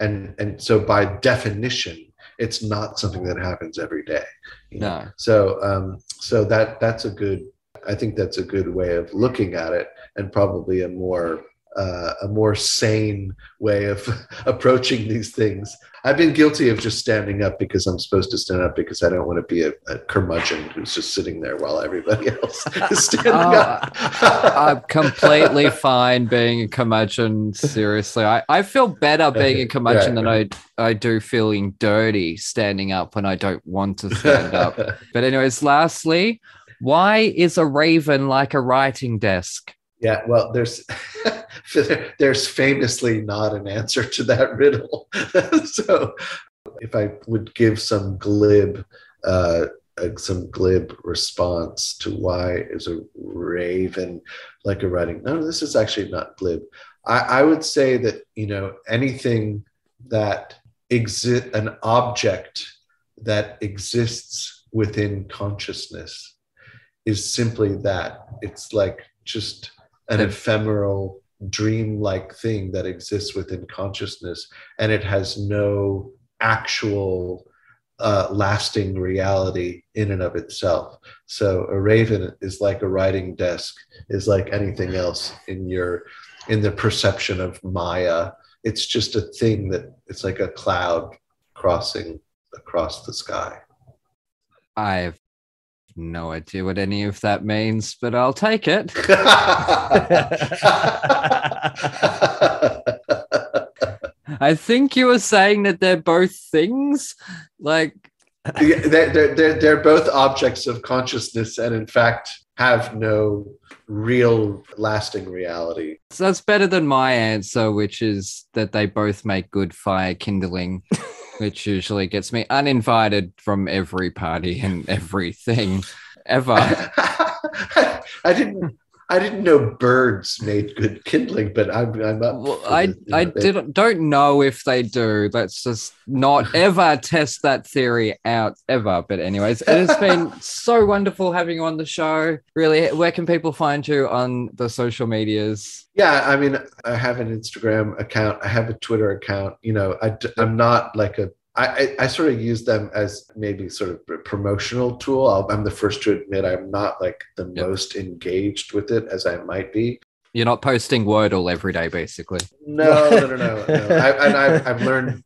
and and so by definition it's not something that happens every day, you know? No. so um so that that's a good I think that's a good way of looking at it, and probably a more uh, a more sane way of approaching these things. I've been guilty of just standing up because I'm supposed to stand up, because I don't want to be a, a curmudgeon who's just sitting there while everybody else is standing oh, up. I'm completely fine being a curmudgeon. Seriously, I, I feel better being a curmudgeon right, than right. I, I do feeling dirty standing up when I don't want to stand up. But anyways, lastly, why is a raven like a writing desk? Yeah, well, there's there's famously not an answer to that riddle. So if I would give some glib uh, some glib response to why is a raven like a writing, no, this is actually not glib. I, I would say that, you know, anything that exists, an object that exists within consciousness is simply that. It's like just an ephemeral, dream-like thing that exists within consciousness, and it has no actual uh, lasting reality in and of itself. So a raven is like a writing desk, is like anything else in your, in the perception of Maya. It's just a thing that, it's like a cloud crossing across the sky. I've no idea what any of that means, but I'll take it. I think you were saying that they're both things, like yeah, they're, they're, they're both objects of consciousness, and in fact have no real lasting reality. So that's better than my answer, which is that they both make good fire kindling. Which usually gets me uninvited from every party and everything ever. I, I didn't. I didn't know birds made good kindling, but I'm. I'm up well, for I. The, you know, I didn't. Don't know if they do. Let's just not ever test that theory out ever. But anyways, it has been so wonderful having you on the show. Really, where can people find you on the social medias? Yeah, I mean, I have an Instagram account. I have a Twitter account. You know, I, I'm not like a. I, I sort of use them as maybe sort of a promotional tool. I'll, I'm the first to admit I'm not like the yep. most engaged with it as I might be. You're not posting Wordle every day, basically. No, no, no, no. no. I, and I've, I've learned,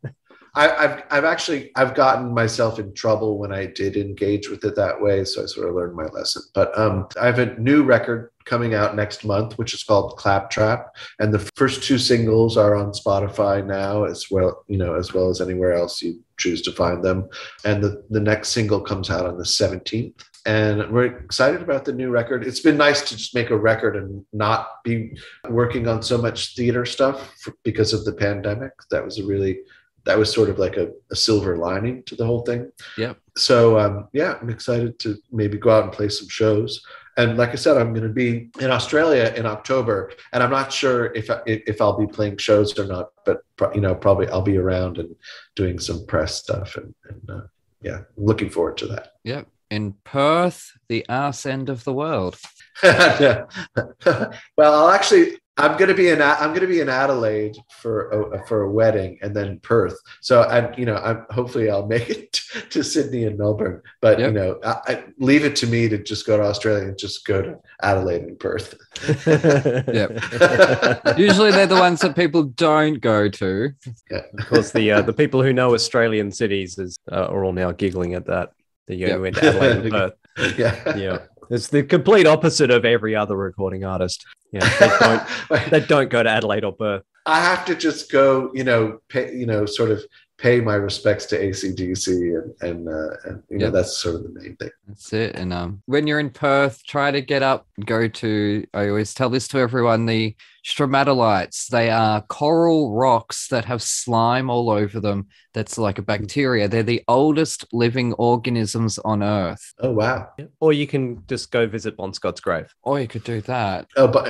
I, I've, I've actually, I've gotten myself in trouble when I did engage with it that way. So I sort of learned my lesson. But um, I have a new record coming out next month, which is called Claptrap, and the first two singles are on Spotify now, as well, you know, as well as anywhere else you choose to find them. And the, the next single comes out on the seventeenth, and we're excited about the new record. It's been nice to just make a record and not be working on so much theater stuff for, because of the pandemic. That was a really that was sort of like a, a silver lining to the whole thing. Yeah. So um, yeah, I'm excited to maybe go out and play some shows. And like I said, I'm going to be in Australia in October, and I'm not sure if if I'll be playing shows or not. But you know, probably I'll be around and doing some press stuff, and, and uh, yeah, looking forward to that. Yeah, in Perth, the arse end of the world. Well, I'll actually I'm going to be in I'm going to be in Adelaide for a, for a wedding, and then Perth. So I, you know, I'm hopefully I'll make it to Sydney and Melbourne, but yep. you know, I, I leave it to me to just go to Australia and just go to Adelaide and Perth. Yep. Usually they're the ones that people don't go to. Yeah. Of course, the uh, the people who know Australian cities is uh, are all now giggling at that. That you yep. went to Adelaide and Perth. Yeah. Yeah. It's the complete opposite of every other recording artist. Yeah, they don't, they don't go to Adelaide or Perth. I have to just go, you know, pay, you know, sort of pay my respects to A C D C, and and, uh, and you yep. know, that's sort of the main thing. That's it. And um, when you're in Perth, try to get up. Go to. I always tell this to everyone: the stromatolites. They are coral rocks that have slime all over them. That's like a bacteria. They're the oldest living organisms on Earth. Oh, wow. Or you can just go visit Bon Scott's grave. Or you could do that. Oh, but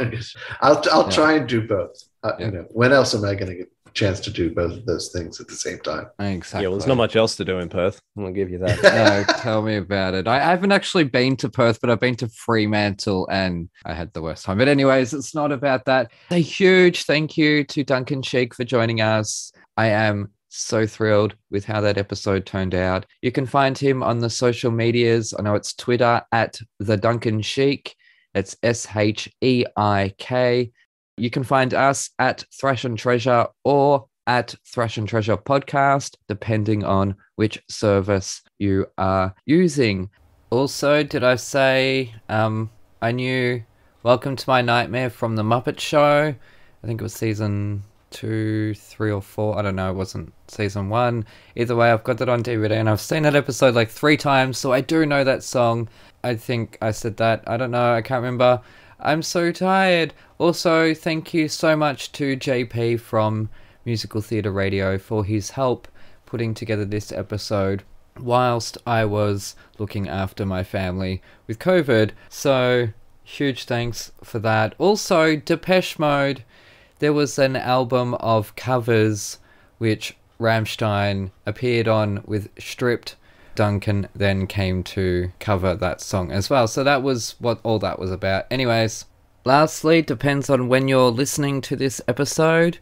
I'll, I'll yeah. try and do both. Uh, yeah. You know, when else am I going to get a chance to do both of those things at the same time? Exactly. Yeah, well, there's not much else to do in Perth. I'm going to give you that. No, tell me about it. I, I haven't actually been to Perth, but I've been to Fremantle, and I had the worst time. But anyways, it's not about that. A huge thank you to Duncan Sheik for joining us. I am so thrilled with how that episode turned out. You can find him on the social medias. I know it's Twitter at the Duncan Sheik. It's S H E I K. You can find us at Thrash and Treasure or at Thrash and Treasure Podcast, depending on which service you are using. Also, did I say um, I knew Welcome to My Nightmare from The Muppet Show? I think it was season two, three or four. I don't know. It wasn't season one. Either way, I've got that on D V D and I've seen that episode like three times, so I do know that song. I think I said that. I don't know. I can't remember. I'm so tired. Also, thank you so much to J P from Musical Theatre Radio for his help putting together this episode whilst I was looking after my family with COVID. So, huge thanks for that. Also, Depeche Mode. There was an album of covers which Rammstein appeared on with Stripped. Duncan then came to cover that song as well. So that was what all that was about. Anyways, lastly, depends on when you're listening to this episode.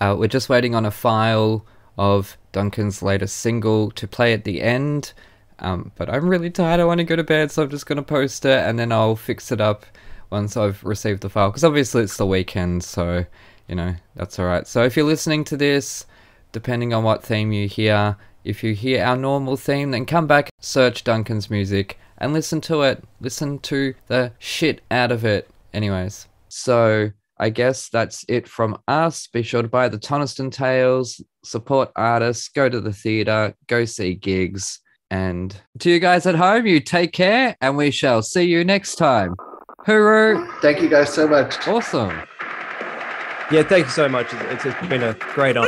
Uh, we're just waiting on a file of Duncan's latest single to play at the end. Um, but I'm really tired. I want to go to bed, so I'm just going to post it and then I'll fix it up once I've received the file. Because obviously it's the weekend, so, you know, that's all right. So if you're listening to this, depending on what theme you hear, if you hear our normal theme, then come back, search Duncan's music, and listen to it. Listen to the shit out of it. Anyways, so I guess that's it from us. Be sure to buy the Toniston Tales, support artists, go to the theatre, go see gigs. And to you guys at home, you take care, and we shall see you next time. Hooroo! Thank you guys so much. Awesome. Yeah, thank you so much. It's, it's been a great honor.